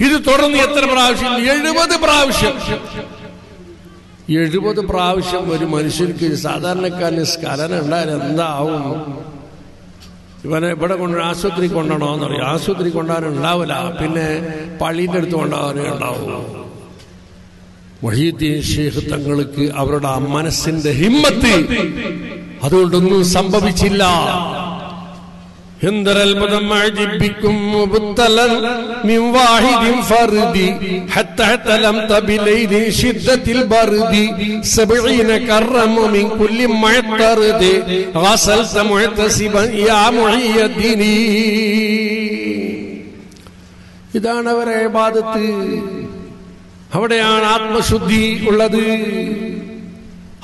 ഇത് തുടർന്ന് എത്ര പ്രാവശ്യം? 70 പ്രാവശ്യം. 70 പ്രാവശ്യം ഒരു മനുഷ്യർക്ക്, സാധാരണക്കാരന് സ്കലനം ഉണ്ടായാലും എന്താവും? ഇവനെ ഇവിടെ കൊണ്ട് ആശുപത്രി കൊണ്ടുപോകണമെന്ന് പറയും. ആശുപത്രി കൊണ്ടുപോകാനും ഉണ്ടാവില്ല, പിന്നെ പള്ളീൻ്റെ അടുത്ത് കൊണ്ടുപോകാനും ഉണ്ടാവുമോ? മുഹീദ്ദീൻ ശൈഖ് തങ്ങൾക്ക് അവരുടെ ആ മനസ്സിന്റെ ഹിമ്മത്ത്, അതുകൊണ്ടൊന്നും സംഭവിച്ചില്ല. എന്തരൽബദം അജിബിക്കും മുബത്തലൻ മിൻ വാഹിദിൻ ഫർദി ഹത്താ തലം തബിലൈദി ശിദ്ദത്തിൽ ബർദി 70 കറമു മിൻ കുല്ലി മുഅത്തർദി ഗസൽത മുഅതസിബൻ യാ മുഹീദ്ദീനി. ഇതാണ് അവരെ ഇബാദത്ത്. അവിടെയാണ് ആത്മശുദ്ധി ഉള്ളത്.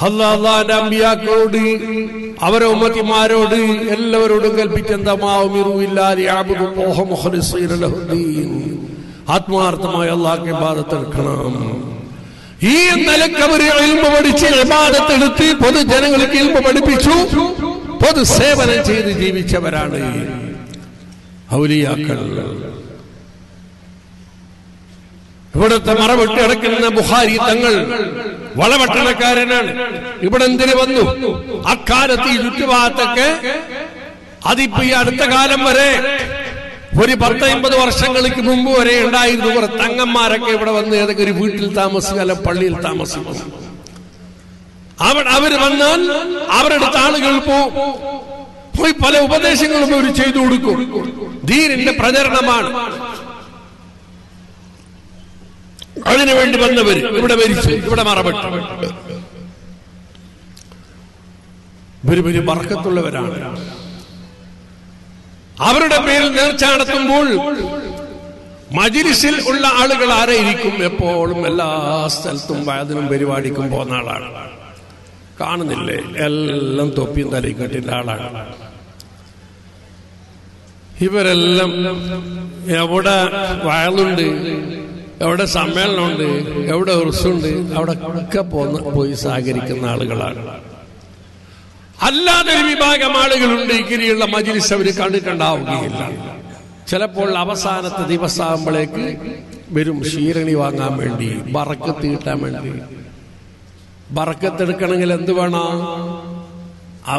അല്ലാഹുവിന്റെ അമ്പിയാക്കളോട്, അവരെ ഉമ്മത്തിമാരോട്, എല്ലാവരോടും കൽപ്പിച്ചെന്താ ആത്മാർത്ഥമായ അല്ലാഹുവിന്റെ ഇബാദത്ത് എടുക്കണം. ഈ നിലയ്ക്ക് അവർ ഇൽമ പഠിച്ച് ഇബാദത്ത് എടുത്ത് പൊതുജനങ്ങൾക്ക് ഇൽമ പഠിപ്പിച്ചു, പൊതുസേവനം ചെയ്ത് ജീവിച്ചവരാണ് ഔലിയാക്കൾ. ഇവിടുത്തെ മറവെട്ട് കിടക്കുന്ന ബുഖാരി തങ്ങൾ വളവട്ടണക്കാരനാണ്. ഇവിടെ എന്തിനു വന്നു? അക്കാലത്ത് ഈ ചുറ്റുഭാഗത്തൊക്കെ, അതിപ്പോ ഈ അടുത്ത കാലം വരെ, ഒരു 10-50 വർഷങ്ങൾക്ക് മുമ്പ് വരെ ഉണ്ടായിരുന്നു കുറെ തങ്ങന്മാരൊക്കെ ഇവിടെ വന്ന് ഏതൊക്കെ ഒരു വീട്ടിൽ താമസിക്കുക, അല്ല പള്ളിയിൽ താമസിക്കുക. അവിടെ അവര് വന്നാൽ അവരുടെ ആളുകൾ പോയി പല ഉപദേശങ്ങളും അവർ ചെയ്തു കൊടുക്കും. ദീനിന്റെ പ്രചരണമാണ് അതിനുവേണ്ടി വന്നവര്. ഇവിടെ മരിച്ചു, ഇവിടെ മറപ്പെട്ടു. ഒരു ബർക്കത്തുള്ളവരാണ്. അവരുടെ പേരിൽ നേർച്ച നടത്തുമ്പോൾ മജ്‌ലിസിൽ ഉള്ള ആളുകൾ ആരായിരിക്കും? എപ്പോഴും എല്ലാ സ്ഥലത്തും വയതിനും പരിപാടിക്കും പോകുന്ന ആളാണ്. കാണുന്നില്ലേ? എല്ലാം തൊപ്പിയും തലയും കെട്ടിന്റെ ആളാണ്. ഇവരെല്ലാം എവിടെ വയലുണ്ട്, എവിടെ സമ്മേളനമുണ്ട്, എവിടെ ഉറുസുണ്ട്, അവിടെ ഒക്കെ പോയി സഹകരിക്കുന്ന ആളുകളാണ്. അല്ലാതെ ഒരു വിഭാഗം ആളുകളുണ്ട് ഇങ്ങനെയുള്ള മജ്‌ലിസ് അവർ കണ്ടിട്ടുണ്ടാവുകയില്ല. ചിലപ്പോൾ അവസാനത്തെ ദിവസമാകുമ്പോഴേക്ക് വരും, ഷീരണി വാങ്ങാൻ വേണ്ടി, ബറക്കത്ത് കിട്ടാൻ വേണ്ടി. ബറക്കത്തെടുക്കണമെങ്കിൽ എന്ത് വേണം?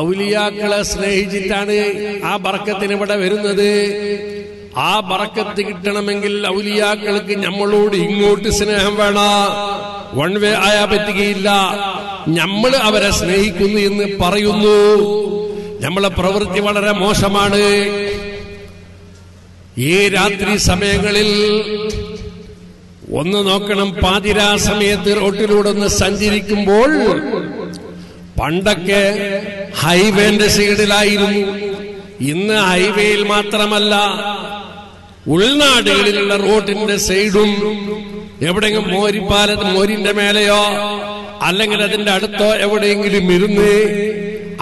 ഔലിയാക്കളെ സ്നേഹിച്ചിട്ടാണ് ആ ബറക്കത്തിന് ഇവിടെ വരുന്നത്. ആ ബറക്കത്ത് കിട്ടണമെങ്കിൽ ഔലിയാക്കൾക്ക് നമ്മളോട് ഇങ്ങോട്ട് സ്നേഹം വേണം. വൺ വേ ആയാ പറ്റുകയില്ല. നമ്മൾ അവരെ സ്നേഹിക്കുന്നു എന്ന് പറയുന്നു, നമ്മളെ പ്രവൃത്തി വളരെ മോശമാണ്. ഈ രാത്രി സമയങ്ങളിൽ ഒന്ന് നോക്കണം. പാതിരാ സമയത്ത് റോട്ടിലൂടെ ഒന്ന് സഞ്ചരിക്കുമ്പോൾ, പണ്ടൊക്കെ ഹൈവേന്റെ സൈഡിലായിരുന്നു, ഇന്ന് ഹൈവേയിൽ മാത്രമല്ല ഉൾനാടുകളിലുള്ള റോഡിന്റെ സൈഡും എവിടെയെങ്കിലും മോരിപ്പാലത്ത് മോരിന്റെ മേലെയോ അല്ലെങ്കിൽ അതിന്റെ അടുത്തോ എവിടെയെങ്കിലും ഇരുന്ന്,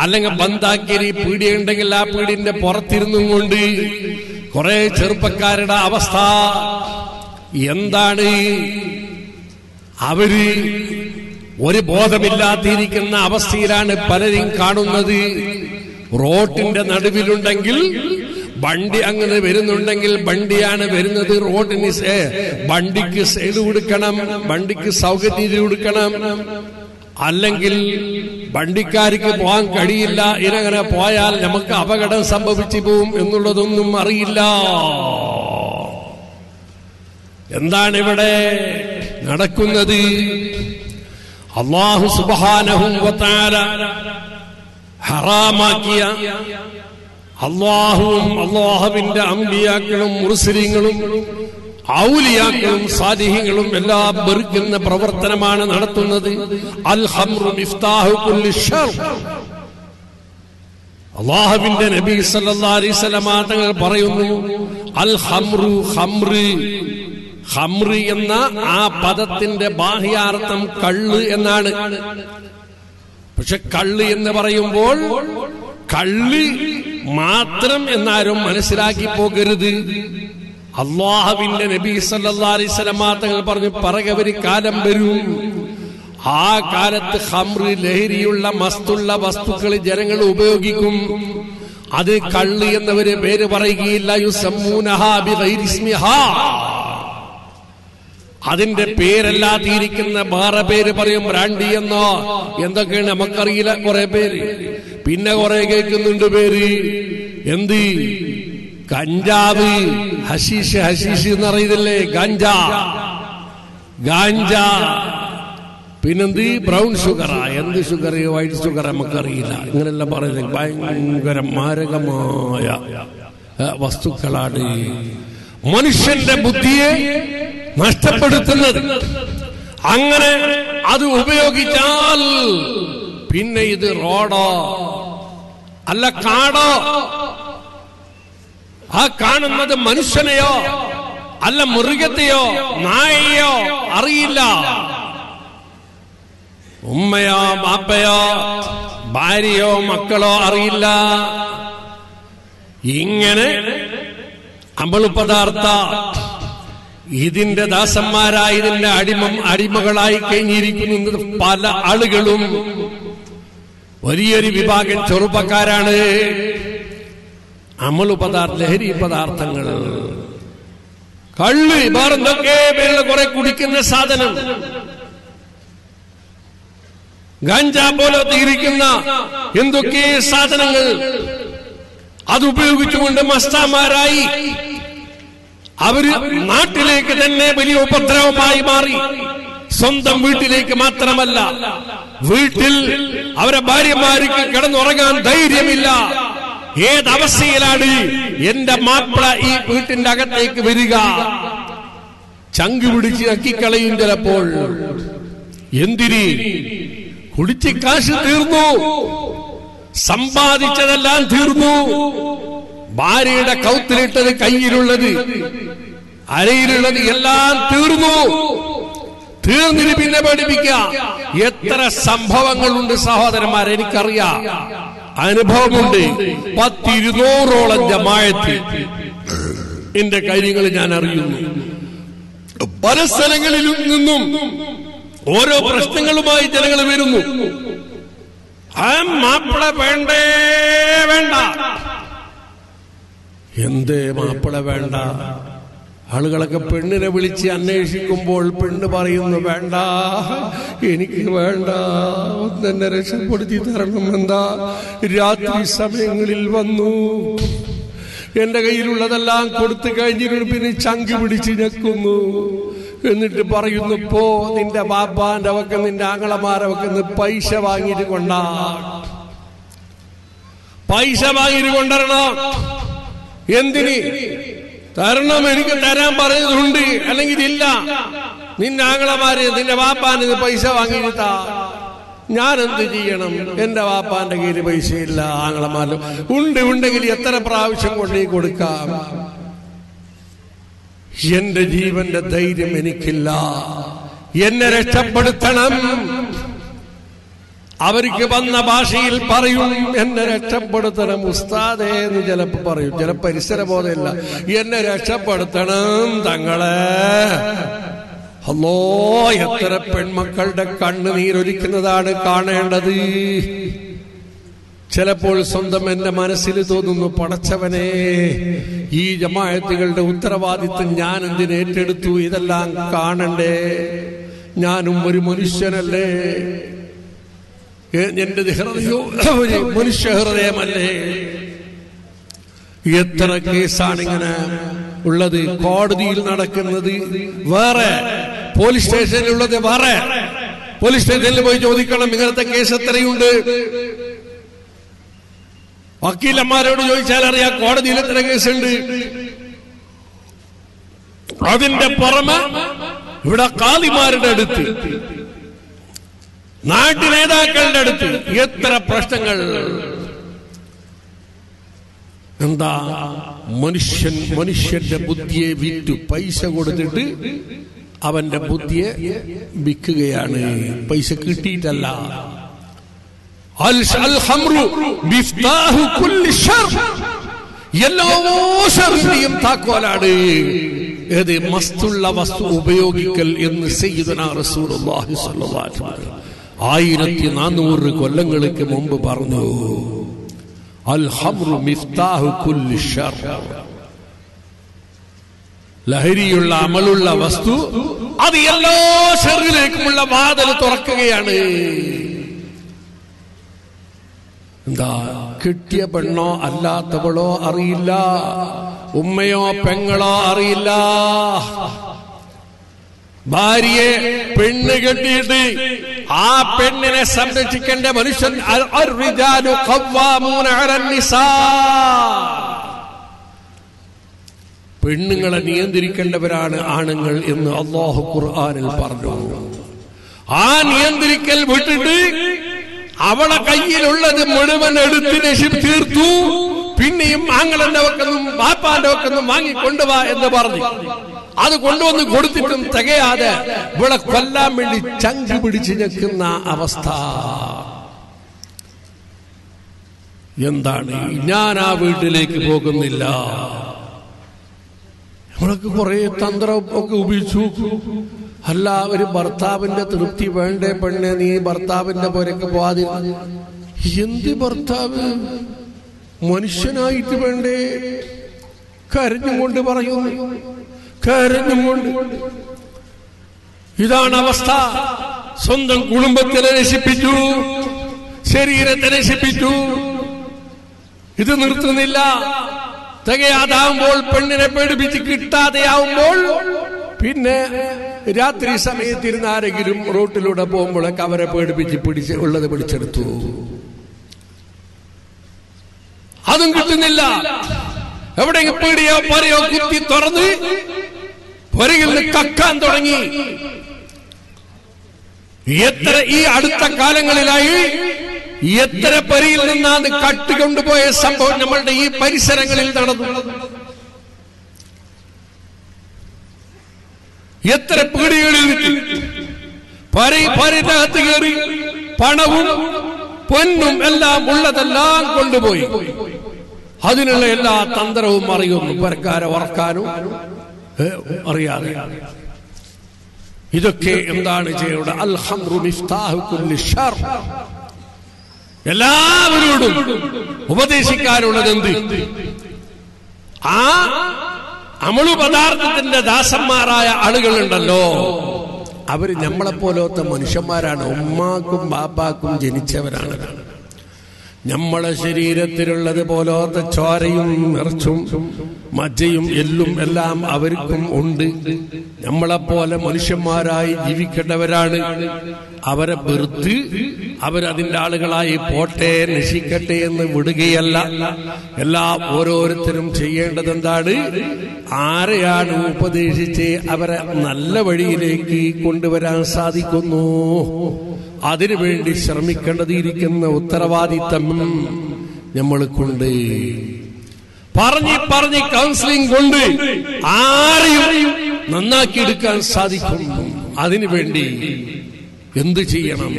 അല്ലെങ്കിൽ ബന്ധാക്കിരി പീടിയുണ്ടെങ്കിൽ ആ പീടിന്റെ പുറത്തിരുന്നും കൊണ്ട് കുറെ ചെറുപ്പക്കാരുടെ അവസ്ഥ എന്താണ്? അവര് ഒരു ബോധമില്ലാതിരിക്കുന്ന അവസ്ഥയിലാണ് പലരും കാണുന്നത്. റോഡിന്റെ നടുവിലുണ്ടെങ്കിൽ വണ്ടി അങ്ങനെ വരുന്നുണ്ടെങ്കിൽ വണ്ടിയാണ് വരുന്നത്. റോഡിന് വണ്ടിക്ക് സൈഡ് കൊടുക്കണം, വണ്ടിക്ക് സൗകര്യം കൊടുക്കണം. അല്ലെങ്കിൽ വണ്ടിക്കാർക്ക് പോകാൻ കഴിയില്ല, ഇനങ്ങനെ പോയാൽ നമുക്ക് അപകടം സംഭവിച്ചു പോവും എന്നുള്ളതൊന്നും അറിയില്ല. എന്താണ് ഇവിടെ നടക്കുന്നത്? അല്ലാഹു സുബ്ഹാനഹു വ തആല ഹറാമാക്കിയ, അല്ലാഹുവും അല്ലാഹുവിന്റെ അമ്പിയാക്കളും മുർസലീങ്ങളും ഔലിയാക്കളും സാലിഹീങ്ങളും എല്ലാം വെറുക്കുന്ന പ്രവർത്തനമാണ് നടത്തുന്നത്. അൽ ഹംറു മിഫ്താഹു കുല്ലി ശർ. അല്ലാഹുവിന്റെ നബി സല്ലല്ലാഹു അലൈഹി വസല്ലം തങ്ങൾ പറയുന്നു, അൽ ഹംറു ഹംറു എന്ന ആ പദത്തിന്റെ ബാഹ്യാർത്ഥം കള്ള് എന്നാണ്. പക്ഷെ കള്ള് എന്ന് പറയുമ്പോൾ കള്ള് മാത്രം എന്നാരും മനസ്സിലാക്കി പോകരുത്. അല്ലാഹുവിന്റെ നബി സല്ലല്ലാഹു അലൈഹി വസല്ലം തങ്ങൾ പറഞ്ഞു, പറകവരി കാലം വരും, ആ കാലത്ത് ഖംറ് ലഹരിയുള്ള മസ്തുള്ള വസ്തുക്കൾ ജനങ്ങൾ ഉപയോഗിക്കും. അത് കള്ള് എന്നവര് പേര് പറയുകയില്ല. യുസമ്മൂനഹാ ബിഗൈരി ഇസ്മിഹാ, അതിന്റെ പേരല്ലാതിരിക്കുന്ന വേറെ പേര് പറയും, ബ്രാൻഡി എന്നോ എന്തൊക്കെയാണ് നമുക്കറിയില്ല. കുറെ പേര് പിന്നെ കുറെ കേൾക്കുന്നുണ്ട് പേര് എന്ത്, കഞ്ചാവ്, ഹശീഷ്. ഹശീഷ് എന്ന് അറിയില്ലേ, ഗാഞ്ച ഗാഞ്ച. പിന്നെന്ത്, ബ്രൗൺ ഷുഗറാ, എന്ത് ഷുഗർ, വൈറ്റ് ഷുഗർ നമുക്കറിയില്ല. ഇങ്ങനെല്ലാം പറയുന്നത് ഭയങ്കര മാരകമായ വസ്തുക്കളാണ് മനുഷ്യന്റെ ബുദ്ധിയെ നഷ്ടപ്പെടുത്തുന്നത്. അങ്ങനെ അത് ഉപയോഗിച്ചാൽ പിന്നെ ഇത് റോഡോ അല്ല കാടോ, ആ കാണുന്നത് മനുഷ്യനെയോ അല്ല മൃഗത്തെയോ നായയോ അറിയില്ല. ഉമ്മയോ ബാപ്പയോ ഭാര്യയോ മക്കളോ അറിയില്ല. ഇങ്ങനെ അമളു പദാർത്ഥ ഇതിന്റെ ദാസന്മാരായി ഇതിന്റെ അടിമകളായി കഴിഞ്ഞിരിക്കുന്നു പല ആളുകളും. വലിയൊരു വിഭാഗം ചെറുപ്പക്കാരാണ് അമലു പദാർത്ഥ ലഹരി പദാർത്ഥങ്ങൾ, കള്ള്, വേറെന്തൊക്കെ പേരുള്ള കുറെ കുടിക്കുന്ന സാധനം, ഗാഞ്ചാ പോലത്തെ ഇരിക്കുന്ന എന്തൊക്കെ സാധനങ്ങൾ അതുപയോഗിച്ചുകൊണ്ട് മസ്താന്മാരായി അവര് നാട്ടിലേക്ക് തന്നെ വലിയ ഉപദ്രവമായി മാറി. സ്വന്തം വീട്ടിലേക്ക് മാത്രമല്ല, വീട്ടിൽ അവരെ ഭാര്യമാർക്ക് കിടന്നുറങ്ങാൻ ധൈര്യമില്ല. ഏതവസ്ഥയിലാണ് എന്റെ മാപ്പിള ഈ വീട്ടിന്റെ അകത്തേക്ക് വരിക, ചങ്കു പിടിച്ച് അക്കിക്കളയും. ചിലപ്പോൾ എന്തിന്, കുടിച്ച് കാശ് തീർന്നു, സമ്പാദിച്ചതെല്ലാം തീർന്നു, ഭാര്യയുടെ കൗത്തിലിട്ടത്, കയ്യിലുള്ളത്, അരയിലുള്ളത് എല്ലാം തീർന്നു. തീർന്നിട്ട് പിന്നെ പഠിപ്പിക്കാം. എത്ര സംഭവങ്ങളുണ്ട് സഹോദരന്മാരെ, എനിക്കറിയാം, അനുഭവമുണ്ട്. 120ഓളം ജമാഅത്തിൽ എന്റെ കാര്യങ്ങൾ ഞാൻ അറിയുന്നു. പല സ്ഥലങ്ങളിൽ നിന്നും ഓരോ പ്രശ്നങ്ങളുമായി ജനങ്ങൾ വരുന്നു. ആ മാപ്പിള വേണ്ടേ വേണ്ട, എന്തേ മാപ്പിള വേണ്ട. ആളുകളൊക്കെ പെണ്ണിനെ വിളിച്ച് അന്വേഷിക്കുമ്പോൾ പെണ്ണ് പറയുന്നു, വേണ്ട, എനിക്ക് വേണ്ട, തന്നെ രക്ഷപ്പെടുത്തി തരണം. എന്താ, രാത്രി സമയങ്ങളിൽ വന്നു, എന്റെ കയ്യിലുള്ളതെല്ലാം കൊടുത്തു കഴിഞ്ഞിട്ട് പിന്നെ ചങ്കി പിടിച്ച് ഞെക്കുന്നു. എന്നിട്ട് പറയുന്നു, പോ, നിന്റെ ബാപ്പാന്റെ ഒക്കെ നിന്റെ ആങ്ങളമാരൊക്കെ പൈസ വാങ്ങിയിട്ട് കൊണ്ടാ, പൈസ വാങ്ങിയിട്ട് കൊണ്ടുവരണം. എന്തിന് തരണം, എനിക്ക് തരാൻ പറയുന്നുണ്ട്, അല്ലെങ്കിൽ ഇല്ല, നിന്റെ ആങ്ങളമാര് നിന്റെ വാപ്പാന് പൈസ വാങ്ങിയിട്ടാ, ഞാൻ എന്ത് ചെയ്യണം, എന്റെ വാപ്പാന്റെ കയ്യിൽ പൈസയില്ല, ആങ്ങളമാര് ഉണ്ട്, ഉണ്ടെങ്കിൽ എത്ര പ്രാവശ്യം കൊണ്ടേ കൊടുക്കാം, എന്റെ ജീവന്റെ ധൈര്യം എനിക്കില്ല, എന്നെ രക്ഷപ്പെടുത്തണം. അവർക്ക് വന്ന ഭാഷയിൽ പറയും, എന്നെ രക്ഷപ്പെടുത്തണം ഉസ്താദേ എന്ന് ചിലപ്പോ പറയും. ചില പരിസര ബോധമില്ല, എന്നെ രക്ഷപ്പെടുത്തണം തങ്ങളെ. അല്ലോ, എത്ര പെൺമക്കളുടെ കണ്ണുനീരൊലിക്കുന്നതാണ് കാണേണ്ടത്. ചിലപ്പോൾ സ്വന്തം എന്റെ മനസ്സിൽ തോന്നുന്നു, പടച്ചവനെ, ഈ ജമാഅത്തുകളുടെ ഉത്തരവാദിത്വം ഞാൻ എന്തിന് ഏറ്റെടുത്തു, ഇതെല്ലാം കാണണ്ടേ, ഞാനും ഒരു മനുഷ്യനല്ലേ, എന്റെ ഹൃദയം ഒരു മനുഷ്യ ഹൃദയമല്ലേ. എത്ര കേസാണ് ഇങ്ങനെ ഉള്ളത്. കോടതിയിൽ നടക്കുന്നത് വേറെ, പോലീസ് സ്റ്റേഷനിലുള്ളത് വേറെ. പോലീസ് സ്റ്റേഷനിൽ പോയി ചോദിക്കണം, ഇങ്ങനത്തെ കേസ് എത്രയുണ്ട്. വക്കീലന്മാരോട് ചോദിച്ചാൽ അറിയാം കോടതിയിൽ എത്ര കേസുണ്ട്. അതിന്റെ പുറമെ ഇവിടെ കാളിമാരുടെ അടുത്ത്, നാട്ടു നേതാക്കളുടെ അടുത്ത് എത്ര പ്രശ്നങ്ങൾ. എന്താ, മനുഷ്യന്റെ ബുദ്ധിയെ വിറ്റു, പൈസ കൊടുത്തിട്ട് അവന്റെ ബുദ്ധിയെ വിൽക്കുകയാണ്, പൈസ കിട്ടിയിട്ടല്ല. ഉപയോഗിക്കൽ എന്ന് സയ്യിദനാ റസൂലുള്ളാഹി സ്വല്ലല്ലാഹു അലൈഹി വസല്ലം 1400 കൊല്ലങ്ങൾക്ക് മുമ്പ് പറഞ്ഞു. അൽ ഹംറു മിഫ്താഹു കുല്ലി ശർ. ലഹരിയുള്ള അമലുള്ള വസ്തു അത് എല്ലാ ശറിലേക്കുമുള്ള വാതിൽ തുറക്കുകയാണ്. എന്താ കിട്ടിയ പെണ്ണോ അല്ലാത്തവളോ അറിയില്ല, ഉമ്മയോ പെങ്ങളോ അറിയില്ല, ഭാര്യയെ പെണ്ണ് കെട്ടിയിട്ട് ആ പെണ്ണിനെ സംരക്ഷിക്കേണ്ട മനുഷ്യൻ. അർറിജാലു ഖവ്വാമൂന അലൻ നിസാ. പെണ്ണുങ്ങളെ നിയന്ത്രിക്കേണ്ടവരാണ് ആണുങ്ങൾ എന്ന് അല്ലാഹു ഖുർആനിൽ പറഞ്ഞു. ആ നിയന്ത്രിക്കൽ വിട്ടിട്ട് അവളെ കയ്യിലുള്ളത് മുഴുവൻ എടുത്ത് നശിപ്പ് തീർത്തു. പിന്നെയും ആങ്ങളന്റെ വക്കൊന്നും പാപ്പാന്റെ വക്കൊന്നും വാങ്ങിക്കൊണ്ടുവാ എന്ന് പറഞ്ഞു. അത് കൊണ്ടുവന്ന് കൊടുത്തിട്ടും തികയാതെ ഇവിടെ കൊല്ലാൻ വേണ്ടി ചങ്കി പിടിച്ച് ഞെക്കുന്ന അവസ്ഥ. എന്താണ് ഞാൻ ആ വീട്ടിലേക്ക് പോകുന്നില്ല. നമ്മളൊക്കെ കുറെ തന്ത്രം ഒക്കെ ഉപയോഗിച്ചു. അല്ല, ഒരു ഭർത്താവിന്റെ തൃപ്തി വേണ്ടേ പെണ്ണെ, നീ ഭർത്താവിന്റെ പോരൊക്കെ പോവാതി. എന്ത് ഭർത്താവ്, മനുഷ്യനായിട്ട് വേണ്ടേ? കരഞ്ഞുകൊണ്ട് പറയുന്നു, കരഞ്ഞുകൊണ്ട്. ഇതാണ് അവസ്ഥ. സ്വന്തം കുടുംബത്തിനെ നശിപ്പിച്ചു, ശരീരത്തെ നശിപ്പിച്ചു. ഇത് നിർത്തുന്നില്ല. തികയാതാവുമ്പോൾ, പെണ്ണിനെ പേടിപ്പിച്ച് കിട്ടാതെയാവുമ്പോൾ, പിന്നെ രാത്രി സമയത്തിരുന്ന് ആരെങ്കിലും റോട്ടിലൂടെ പോകുമ്പോഴൊക്കെ അവരെ പേടിപ്പിച്ച് പിടിച്ച് ഉള്ളത് പിടിച്ചെടുത്തു. അതും കിട്ടുന്നില്ല. എവിടെയെങ്കിൽ പേടിയോ പറയോ കുത്തി തുറന്ന് പുരകിൽ കക്കാൻ തുടങ്ങി. എത്ര ഈ അടുത്ത കാലങ്ങളിലായി എത്ര പരിയിൽ നിന്നാണ് കട്ടുകൊണ്ടുപോയ സംഭവം നമ്മളുടെ ഈ പരിസരങ്ങളിൽ നടന്നു. എത്ര പീടികളിൽ പരയിനകത്ത് കയറി പണവും പൊന്നും എല്ലാം ഉള്ളതെല്ലാം കൊണ്ടുപോയി. അതിനുള്ള എല്ലാ തന്ത്രവും അറിയുന്നു, പരക്കാരെ ഉറക്കാനും അറിയാതെ. ഇതൊക്കെ എന്താണ് ചെയ്യേണ്ടത്? അൽ ഹംറു മിഫ്താഹു കുല്ലി ശർ. എല്ലാവരോടും ഉപദേശിക്കാനുള്ളത് എന്ത്? ആ അമളു പദാർത്ഥത്തിന്റെ ദാസന്മാരായ ആളുകളുണ്ടല്ലോ, അവര് നമ്മളെപ്പോലത്തെ മനുഷ്യന്മാരാണ്. ഉമ്മാക്കും ബാപ്പാക്കും ജനിച്ചവരാണ്. നമ്മളെ ശരീരത്തിലുള്ളത് പോലത്തെ ചോരയും ഇറച്ചും മജ്ജയും എല്ലും എല്ലാം അവർക്കും ഉണ്ട്. നമ്മളെപ്പോലെ മനുഷ്യന്മാരായി ജീവിക്കേണ്ടവരാണ്. അവരെ വെറുത്ത് അവരതിൻ്റെ ആളുകളായി പോട്ടെ, നശിക്കട്ടെ എന്ന് വിടുകയല്ല. എല്ലാ ഓരോരുത്തരും ചെയ്യേണ്ടത് എന്താണ്? ആരെയാണ് ഉപദേശിച്ച് അവരെ നല്ല വഴിയിലേക്ക് കൊണ്ടുവരാൻ സാധിക്കുന്നു, അതിനുവേണ്ടി ശ്രമിക്കേണ്ടതിരിക്കുന്ന ഉത്തരവാദിത്തം നമ്മൾക്കുണ്ട്. പറഞ്ഞ് പറഞ്ഞ് കൗൺസിലിംഗ് കൊണ്ട് ആരെയും നന്നാക്കിയെടുക്കാൻ സാധിക്കും. അതിനുവേണ്ടി എന്ത് ചെയ്യണം?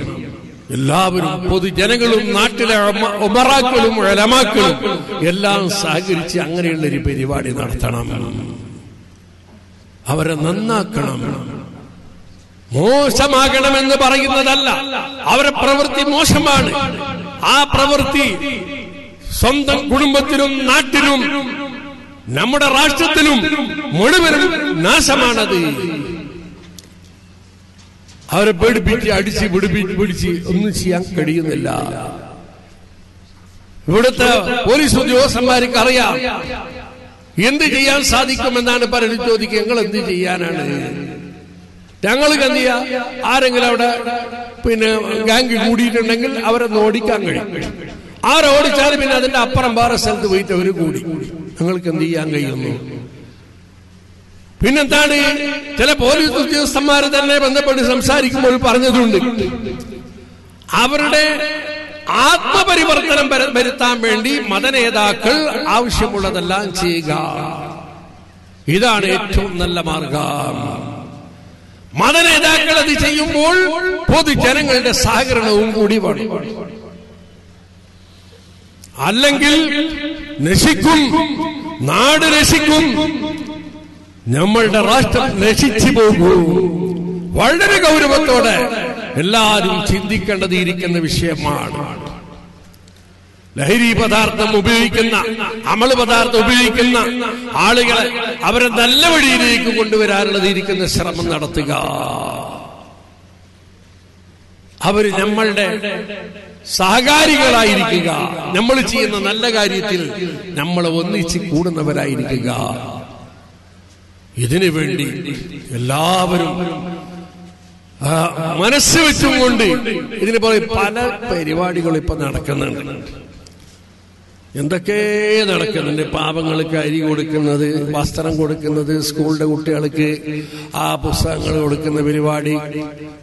എല്ലാവരും, പൊതുജനങ്ങളും നാട്ടിലെ ഉമറാക്കളും ഉലമാക്കളും എല്ലാം സഹകരിച്ച് അങ്ങനെയുള്ളൊരു പരിപാടി നടത്തണം. അവരെ നന്നാക്കണം. മോശമാകണമെന്ന് പറയുന്നതല്ല, അവരുടെ പ്രവൃത്തി മോശമാണ്. ആ പ്രവൃത്തി സ്വന്തം കുടുംബത്തിനും നാട്ടിനും നമ്മുടെ രാഷ്ട്രത്തിനും മുഴുവനും നാശമാണത്. അവരെ പേടിപ്പിച്ച് അടിച്ച് പിടിച്ച് ഒന്നും ചെയ്യാൻ കഴിയുന്നില്ല. ഇവിടുത്തെ പോലീസ് ഉദ്യോഗസ്ഥന്മാർക്ക് അറിയാം എന്ത് ചെയ്യാൻ സാധിക്കുമെന്നാണ് പലരും ചോദിക്കുക. നിങ്ങൾ എന്ത് ചെയ്യാനാണ്? ഞങ്ങൾ കണ്ടിയാ ആരെങ്കിലും അവിടെ പിന്നെ ഗാംഗ് കൂടിയിട്ടുണ്ടെങ്കിൽ അവരെ ഓടിക്കാൻ കഴിയും. ആരോടിച്ചാലും പിന്നെ അതിന്റെ അപ്പുറം വേറെ സ്ഥലത്ത് പോയിട്ട് അവർ കൂടി. ഞങ്ങൾക്ക് എന്ത് ചെയ്യാൻ കഴിയുന്നു? പിന്നെന്താണ്, ചില പോലീസ് ഉദ്യോഗസ്ഥന്മാർ തന്നെ ബന്ധപ്പെട്ട് സംസാരിക്കുമ്പോൾ പറഞ്ഞതുണ്ട്, അവരുടെ ആത്മപരിവർത്തനം വരുത്താൻ വേണ്ടി മതനേതാക്കൾ ആവശ്യമുള്ളതെല്ലാം ചെയ്യുക. ഇതാണ് ഏറ്റവും നല്ല മാർഗം. മതനേതാക്കൾ അത് ചെയ്യുമ്പോൾ പൊതുജനങ്ങളുടെ സഹകരണവും കൂടി വേണം. അല്ലെങ്കിൽ നശിക്കും, നാട് നശിക്കും, നമ്മളുടെ രാഷ്ട്രം നശിച്ചു പോകും. വളരെ ഗൗരവത്തോടെ എല്ലാവരും ചിന്തിക്കേണ്ടതിരിക്കുന്ന വിഷയമാണ്. ലഹരി പദാർത്ഥം ഉപയോഗിക്കുന്ന, അമല പദാർത്ഥം ഉപയോഗിക്കുന്ന ആളുകളെ അവരെ നല്ല വഴിയിലേക്ക് കൊണ്ടുവരാനുള്ളതിരിക്കുന്ന ശ്രമം നടത്തുക. അവർ നമ്മളുടെ സഹകാരികളായിരിക്കുക. നമ്മൾ ചെയ്യുന്ന നല്ല കാര്യത്തിൽ നമ്മൾ ഒന്നിച്ച് കൂടുന്നവരായിരിക്കുക. ഇതിനു വേണ്ടി എല്ലാവരും മനസ്സ് വെച്ചും കൊണ്ട് ഇതിന് പല പരിപാടികളും ഇപ്പൊ നടക്കുന്നുണ്ട്. എന്തൊക്കെ നടക്കുന്നുണ്ട്? പാപങ്ങൾക്ക് അരി കൊടുക്കുന്നത്, വസ്ത്രം കൊടുക്കുന്നത്, സ്കൂളിലെ കുട്ടികൾക്ക് ആ പുസ്തകങ്ങൾ കൊടുക്കുന്ന പരിപാടി,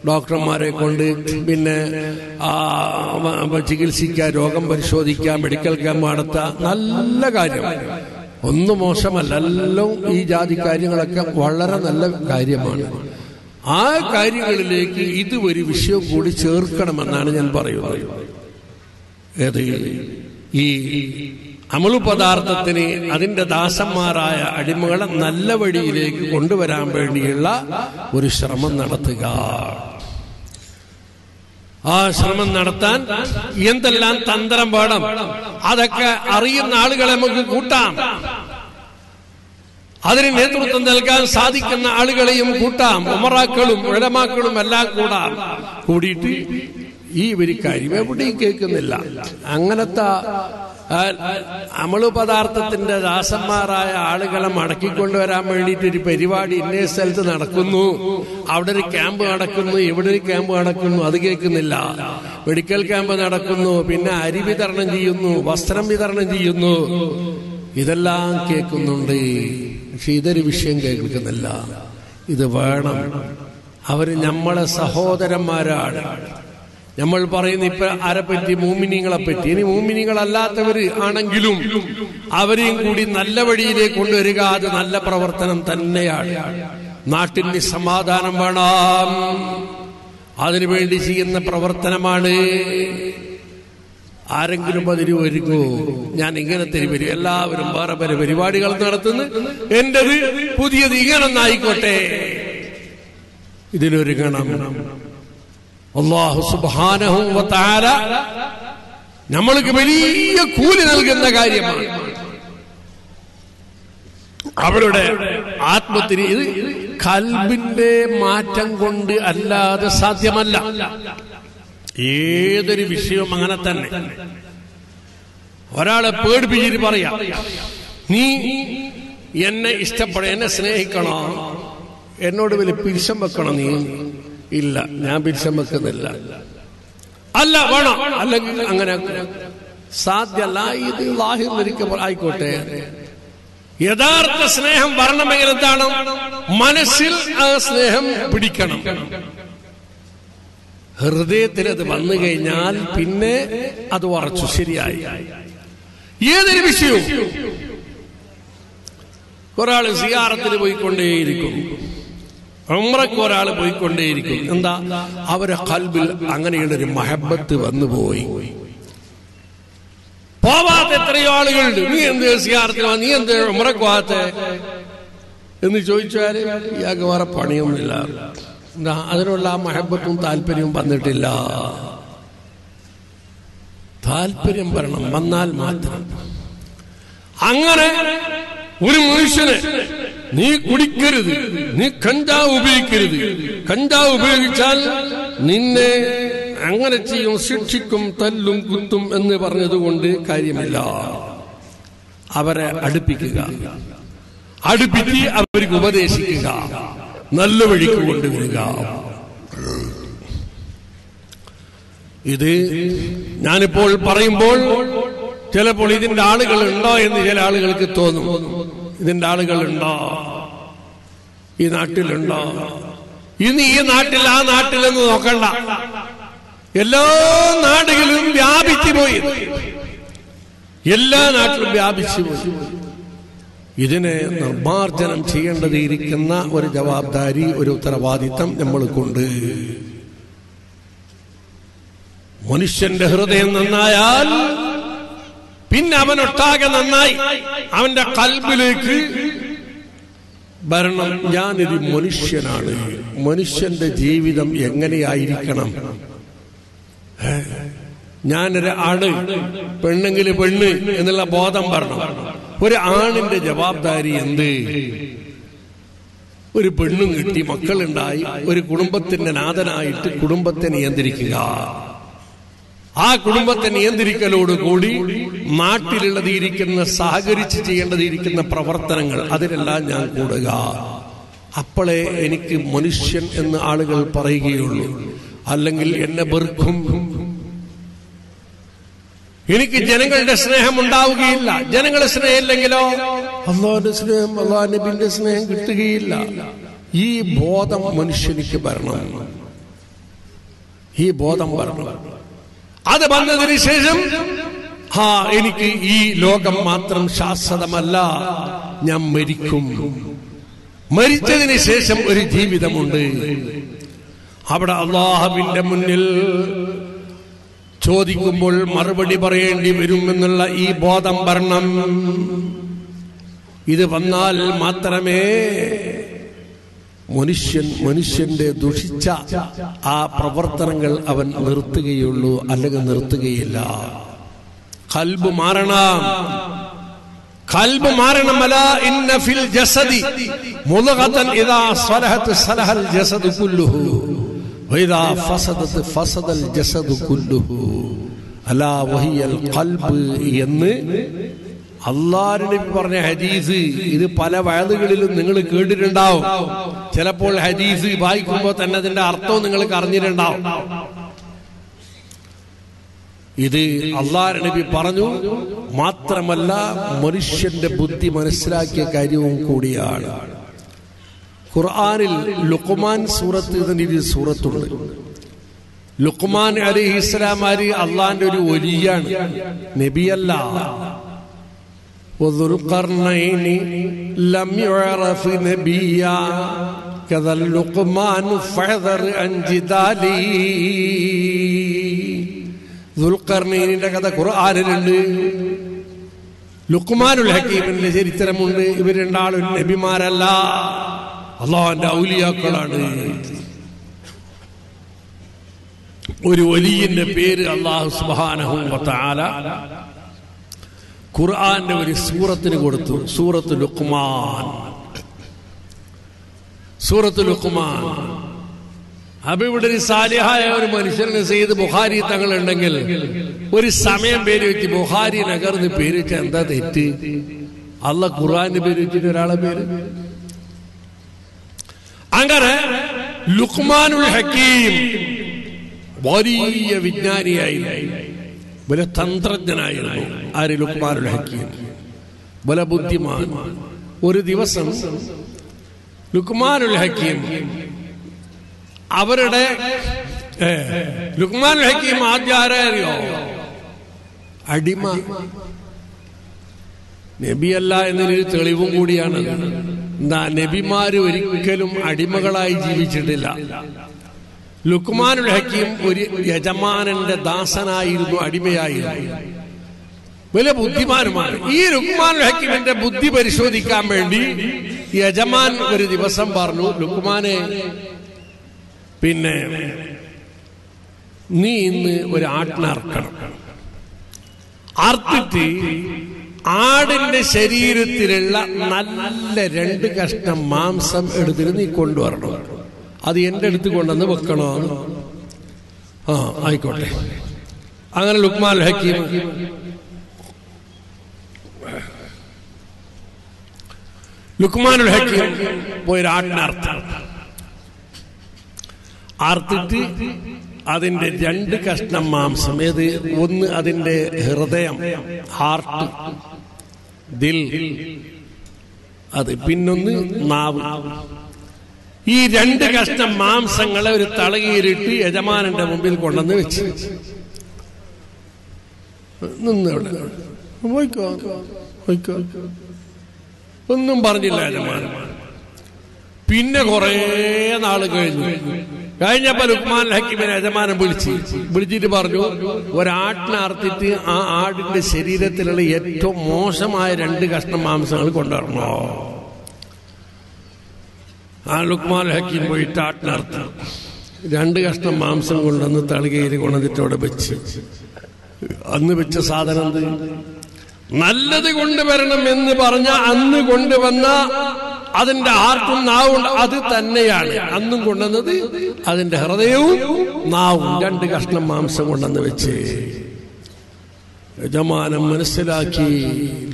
ഡോക്ടർമാരെ കൊണ്ട് പിന്നെ ആ ചികിത്സിക്കുക, രോഗം പരിശോധിക്കുക, മെഡിക്കൽ ക്യാമ്പ് നടത്തുക. നല്ല കാര്യം, ഒന്നും മോശമല്ല. എല്ലാം ഈ ജാതി കാര്യങ്ങളൊക്കെ വളരെ നല്ല കാര്യമാണ്. ആ കാര്യങ്ങളിലേക്ക് ഇത് ഒരു വിഷയം കൂടി ചേർക്കണമെന്നാണ് ഞാൻ പറയുന്നത്. ഏത് ഈ അമലു പദാർത്ഥത്തിന് അതിന്റെ ദാസന്മാരായ അടിമകളെ നല്ല വഴിയിലേക്ക് കൊണ്ടുവരാൻ വേണ്ടിയുള്ള ഒരു ശ്രമം നടത്തുക. ആ ശ്രമം നടത്താൻ എന്തെല്ലാം തന്ത്രം വേണം, അതൊക്കെ അറിയുന്ന ആളുകളെ നമുക്ക് കൂട്ടാം. അതിന് നേതൃത്വം നൽകാൻ സാധിക്കുന്ന ആളുകളെയും കൂട്ടാം. ഉമറാക്കളും ഉലമാക്കളും എല്ലാം കൂടിയിട്ട് ഈ ഒരു കാര്യം എവിടെയും കേൾക്കുന്നില്ല. അങ്ങനത്തെ അമളു പദാർത്ഥത്തിന്റെ ദാസന്മാരായ ആളുകളെ മടക്കിക്കൊണ്ടുവരാൻ വേണ്ടിയിട്ട് ഒരു പരിപാടി ഇന്നേ സ്ഥലത്ത് നടക്കുന്നു, അവിടെ ഒരു ക്യാമ്പ് നടക്കുന്നു, ഇവിടെ ഒരു ക്യാമ്പ് നടക്കുന്നു, അത് കേൾക്കുന്നില്ല. മെഡിക്കൽ ക്യാമ്പ് നടക്കുന്നു, പിന്നെ അരി വിതരണം ചെയ്യുന്നു, വസ്ത്രം വിതരണം ചെയ്യുന്നു, ഇതെല്ലാം കേൾക്കുന്നുണ്ട്. പക്ഷെ ഇതൊരു വിഷയം കേൾക്കുന്നില്ല. ഇത് വേണം. അവര് നമ്മളെ സഹോദരന്മാരാണ്. നമ്മൾ പറയുന്ന ഇപ്പൊ ആരെപ്പറ്റി? മൂമിനിങ്ങളെ പറ്റി. ഇനി മൂമിനികളല്ലാത്തവര് ആണെങ്കിലും അവരെയും കൂടി നല്ല വഴിയിലേക്ക് കൊണ്ടുവരിക. അത് നല്ല പ്രവർത്തനം തന്നെയാണ്. നാട്ടിന് സമാധാനം വേണം. അതിനുവേണ്ടി ചെയ്യുന്ന പ്രവർത്തനമാണ്. ആരെങ്കിലും അതിന് ഒരുങ്ങോ? ഞാൻ ഇങ്ങനെ തിരുവരും. എല്ലാവരും വേറെ പല പരിപാടികൾ നടത്തുന്നു. എന്റേത് പുതിയത് ഇങ്ങനൊന്നായിക്കോട്ടെ. ഇതിനൊരുങ്ങണം. അല്ലാഹു സുബ്ഹാനഹു വ തആല നമ്മൾക്ക് വലിയ കൂലി നൽകുന്ന കാര്യമാണ്. അവരുടെ ആത്മത്തിന് ഇത് ഖൽബിന്റെ മാറ്റം കൊണ്ട് അല്ലാതെ സാധ്യമല്ല. ഏതൊരു വിഷയവും അങ്ങനെ തന്നെ. ഒരാളെ പേടിപ്പിച്ചിട്ട് പറയാ, നീ എന്നെ ഇഷ്ടപ്പെടണം, എന്നെ സ്നേഹിക്കണോ, എന്നോട് വലിയ പിരിശം വെക്കണം നീ. ഇല്ല, ഞാൻ പിരിശം വെക്കുന്നില്ല. അല്ല വേണോ? അല്ലെങ്കിൽ അങ്ങനെ സാധ്യല്ല. ഇത് ലാഹിറിൽ ആയിക്കോട്ടെ. യഥാർത്ഥ സ്നേഹം വരണമെങ്കിൽ എന്താണ്? മനസ്സിൽ ആ സ്നേഹം പിടിക്കണം. ഹൃദയത്തിൽ അത് വന്നു കഴിഞ്ഞാൽ പിന്നെ അത് ഉറച്ചു ശരിയായി. ഏതൊരു വിഷയവും ഒരാൾ സിയാറത്തിന് പോയിക്കൊണ്ടേയിരിക്കും, ഉംറയ്ക്ക് ഒരാൾ പോയിക്കൊണ്ടേയിരിക്കും. എന്താ? അവരെ ഖൽബിൽ അങ്ങനെയുള്ളൊരു മഹബത്ത് വന്നുപോയി. പോവാത്ത എത്രയോ ആളുകളുണ്ട്. നീ എന്ത് സിയാറത്തിന്, നീ എന്ത് ഉംറയ്ക്ക് പോവാത്ത എന്ന് ചോദിച്ചാല് ഇയാൾക്ക് വേറെ പണിയൊന്നുമില്ല. അതിനുള്ള ആ മഹബത്തും താല്പര്യവും വന്നിട്ടില്ല. താല്പര്യം വരണം, വന്നാൽ മാത്രം. അങ്ങനെ ഒരു മനുഷ്യന് നീ കുടിക്കരുത്, നീ കഞ്ചാവ് ഉപയോഗിക്കരുത്, കഞ്ചാവ് ഉപയോഗിച്ചാൽ നിന്നെ അങ്ങനെ ചെയ്യും, ശിക്ഷിക്കും, തല്ലും കുത്തും എന്ന് പറഞ്ഞതുകൊണ്ട് കാര്യമില്ല. അവരെ അടുപ്പിക്കുക, അടുപ്പിച്ച് അവർക്ക് ഉപദേശിക്കുക, നല്ല വഴിക്ക് കൊണ്ടുവരിക. ഇത് ഞാനിപ്പോൾ പറയുമ്പോൾ ചിലപ്പോൾ ഇതിന്റെ ആളുകൾ ഉണ്ടോ എന്ന് ചില ആളുകൾക്ക് തോന്നും. ഇതിന്റെ ആളുകൾ ഉണ്ടോ ഈ നാട്ടിലുണ്ടോ? ഇന്ന് ഈ നാട്ടിൽ ആ നാട്ടിലെന്ന് നോക്കണ്ട, എല്ലാ നാടുകളിലും വ്യാപിച്ചു പോയി, എല്ലാ നാട്ടിലും വ്യാപിച്ചു പോയി. ഇതിനെ നിർമാർജനം ചെയ്യേണ്ടതിരിക്കുന്ന ഒരു ജവാബ്ദാരി, ഒരു ഉത്തരവാദിത്തം നമ്മൾക്കുണ്ട്. മനുഷ്യന്റെ ഹൃദയം നന്നായാൽ ഭരണം ഞാനൊരു മനുഷ്യനാണ്, മനുഷ്യന്റെ ജീവിതം എങ്ങനെയായിരിക്കണം, ഞാനൊരു ആള്, പെണ്ണെങ്കില് പെണ്ണ് എന്നുള്ള ബോധം വരണം. ഒരു ആണിന്റെ ജവാബ്ദാരി എന്ത്? ഒരു പെണ്ണും കിട്ടി മക്കളുണ്ടായി ഒരു കുടുംബത്തിന്റെ നാഥനായിട്ട് കുടുംബത്തെ നിയന്ത്രിക്കുക. ആ കുടുംബത്തെ നിയന്ത്രിക്കലോടുകൂടി നാട്ടിലുള്ളതിരിക്കുന്ന സഹകരിച്ച് ചെയ്യേണ്ടതിരിക്കുന്ന പ്രവർത്തനങ്ങൾ അതിനെല്ലാം ഞാൻ കൂടുക. അപ്പോഴേ എനിക്ക് മനുഷ്യൻ എന്ന് ആളുകൾ പറയുകയുള്ളൂ. അല്ലെങ്കിൽ എന്നെ വെറുക്കും, എനിക്ക് ജനങ്ങളുടെ സ്നേഹം ഉണ്ടാവുകയില്ല. ജനങ്ങളുടെ സ്നേഹമില്ലെങ്കിലോ അള്ളാഹുവിന്റെ സ്നേഹം, അള്ളാഹു നബിന്റെ സ്നേഹം കിട്ടുകയില്ല. ഈ ബോധം മനുഷ്യനിക്ക് വരണം, ഈ ബോധം വരണം. അത് വന്നതിന് ശേഷം എനിക്ക് ഈ ലോകം മാത്രം ശാശ്വതമല്ല, ഞാൻ മരിക്കും, മരിച്ചതിന് ശേഷം ഒരു ജീവിതമുണ്ട്. അവിടെ അള്ളാഹുവിന്റെ മുന്നിൽ ചോദിക്കുമ്പോൾ മറുപടി പറയേണ്ടി വരുമെന്നുള്ള ഈ ബോധം വരണം. ഇത് വന്നാൽ മാത്രമേ മനുഷ്യന്റെ ദുഷിച്ച ആ പ്രവർത്തനങ്ങൾ അവൻ നിർത്തുകയുള്ളൂ, അല്ലെങ്കിൽ നിർത്തുകയില്ല. ഖൽബ് മാറണം, ഖൽബ് മാറണം. അലാ ഇന്ന ഫിൽ ജസദി മുലഗതൻ ഇദാ സലഹത് സലഹൽ ജസദു കുല്ലുഹു വഇദാ ഫസദത് ഫസദൽ ജസദു കുല്ലുഹു അലാ വഹിയൽ ഖൽബ് എന്ന് അല്ലാഹു നബി പറഞ്ഞ ഹദീസ്. ഇത് പല വയലുകളിലും നിങ്ങൾ കേട്ടിട്ടുണ്ടാവും. ചിലപ്പോൾ ഹദീസ് വായിക്കുമ്പോൾ തന്നെ അതിന്റെ അർത്ഥവും നിങ്ങൾക്ക് അറിഞ്ഞിട്ടുണ്ടാവും. ഇത് അല്ലാഹു നബി പറഞ്ഞു. മാത്രമല്ല, മനുഷ്യന്റെ ബുദ്ധി മനസ്സിലാക്കിയ കാര്യവും കൂടിയാണ്. ഖുർആനിൽ ലുഖ്മാൻ സൂറത്ത് എന്നൊരു സൂറത്തുണ്ട്. ലുഖ്മാൻ അലൈഹിസ്സലാം അല്ലാഹുവിന്റെ ഒരു വലിയാണ്, നബിയല്ല. وذو القرنين لم يعرف نبيا كذا لقمان فاحذر عن جداله ذو القرنين കഥ ഖുർആനിലുണ്ട്. ലുഖ്മാനുൽ ഹക്കീമിന്റെ ചരിത്രമുണ്ട്. ഇവർ രണ്ടാളും നബിമാരല്ല, അല്ലാഹുവിന്റെ ഔലിയാക്കളാണ്. ഒരു വലിയന്റെ പേര് അല്ലാഹു സുബ്ഹാനഹു വ തആല ഖുർആന്റെ ഒരു സൂറത്തിന് കൊടുത്തു, സൂറത്ത് ലുഖ്മാൻ. സൂറത്ത് ലുഖ്മാൻ. അപ്പൊ ഇവിടെ ഒരു സാലിഹായ ഒരു മനുഷ്യന് സയ്യിദ് ബുഖാരി തങ്ങൾ ഉണ്ടെങ്കിൽ ഒരു സമയം പേര് വെച്ച് ബുഖാരി നഗർന്ന് പേര് വെച്ച എന്താ തെറ്റ്? അള്ളാഹ് ഖുർആന്റെ പേര് വെച്ചിട്ട് ഒരാളെ പേര്. അങ്ങനെ ലുഖ്മാനുൽ ഹക്കീം വലിയ വിജ്ഞാനിയായി, വലിയ തന്ത്രജ്ഞനായിരുന്നു. ആര്? ലുഖ്മാനുൽ ഹക്കീം. വലിയ ബുദ്ധിമാൻ. ഒരു ദിവസം ലുഖ്മാനുൽ ഹക്കീം അവരുടെ ലുഖ്മാനുൽ ഹക്കീം ആദ്യം ആരായോ? അടിമ, നബിയല്ല എന്നൊരു തെളിവും കൂടിയാണ്. എന്താ, നബിമാര് ഒരിക്കലും അടിമകളായി ജീവിച്ചിട്ടില്ല. ലുഖ്മാനുൽ ഹക്കീം ഒരു യജമാനന്റെ ദാസനായിരുന്നു, അടിമയായിരുന്നു. വലിയ ബുദ്ധിമാനുമാണ്. ഈ ലുഖ്മാനുൽ ഹക്കീമിന്റെ ബുദ്ധി പരിശോധിക്കാൻ വേണ്ടി യജമാൻ ഒരു ദിവസം പറഞ്ഞു, ലുഖ്മാനെ, പിന്നെ നീ ഇന്ന് ഒരു ആടിനെ അറക്കണം. അർത്തിട്ട് ആടിന്റെ ശരീരത്തിലുള്ള നല്ല 2 കഷ്ണം മാംസം എടുത്തിട്ട് നീ കൊണ്ടുവരണം. അത് എന്റെ അടുത്ത് കൊണ്ടുവന്ന് വെക്കണോ? ആ ആയിക്കോട്ടെ. അങ്ങനെ ലുഖ്മാനുൽ ഹക്കീം പോയൊരാടിനെ അർത്തിട്ട് അതിന്റെ 2 കഷ്ണം മാംസം, ഏത് ഒന്ന് അതിന്റെ ഹൃദയം, ഹാർട്ട്, ദിൽ, അത് പിന്നൊന്ന് നാവ്. ഈ 2 കഷ്ണം മാംസങ്ങളെ ഒരു തളകീരിട്ട് യജമാനന്റെ മുമ്പിൽ കൊണ്ടുവന്ന് വെച്ച് നിന്നവിടെ ഒന്നും പറഞ്ഞില്ല യജമാനൻ. പിന്നെ കൊറേ നാള് കഴിഞ്ഞു കഴിഞ്ഞ ലുഖ്മാനുൽ ഹക്കീമിനെ യജമാനൻ വിളിച്ചു. വിളിച്ചിട്ട് പറഞ്ഞു, ഒരാട്ടിനെ അർത്തിട്ട് ആ ആടിന്റെ ശരീരത്തിലുള്ള ഏറ്റവും മോശമായ 2 കഷ്ണം മാംസങ്ങൾ കൊണ്ടുവരണോ. ആ ലുഖ്മാനുൽ ഹക്കീം പോയിട്ട് ആട്ടിനെ അർത്തി 2 കഷ്ണം മാംസം കൊണ്ടുവന്ന് തളികയിൽ കൊണ്ടുവന്നിട്ട് അവിടെ വെച്ച്, അന്ന് വെച്ച സാധനം നല്ലത് കൊണ്ടുവരണം എന്ന് പറഞ്ഞ അന്ന് കൊണ്ടുവന്ന അതിന്റെ ആർക്കും നാവും അത് തന്നെയാണ് അന്നും കൊണ്ടുവന്നത്, അതിന്റെ ഹൃദയവും നാവും 2 കഷ്ണം മാംസം കൊണ്ടുവന്ന് വെച്ച്. യജമാനൻ മനസ്സിലാക്കി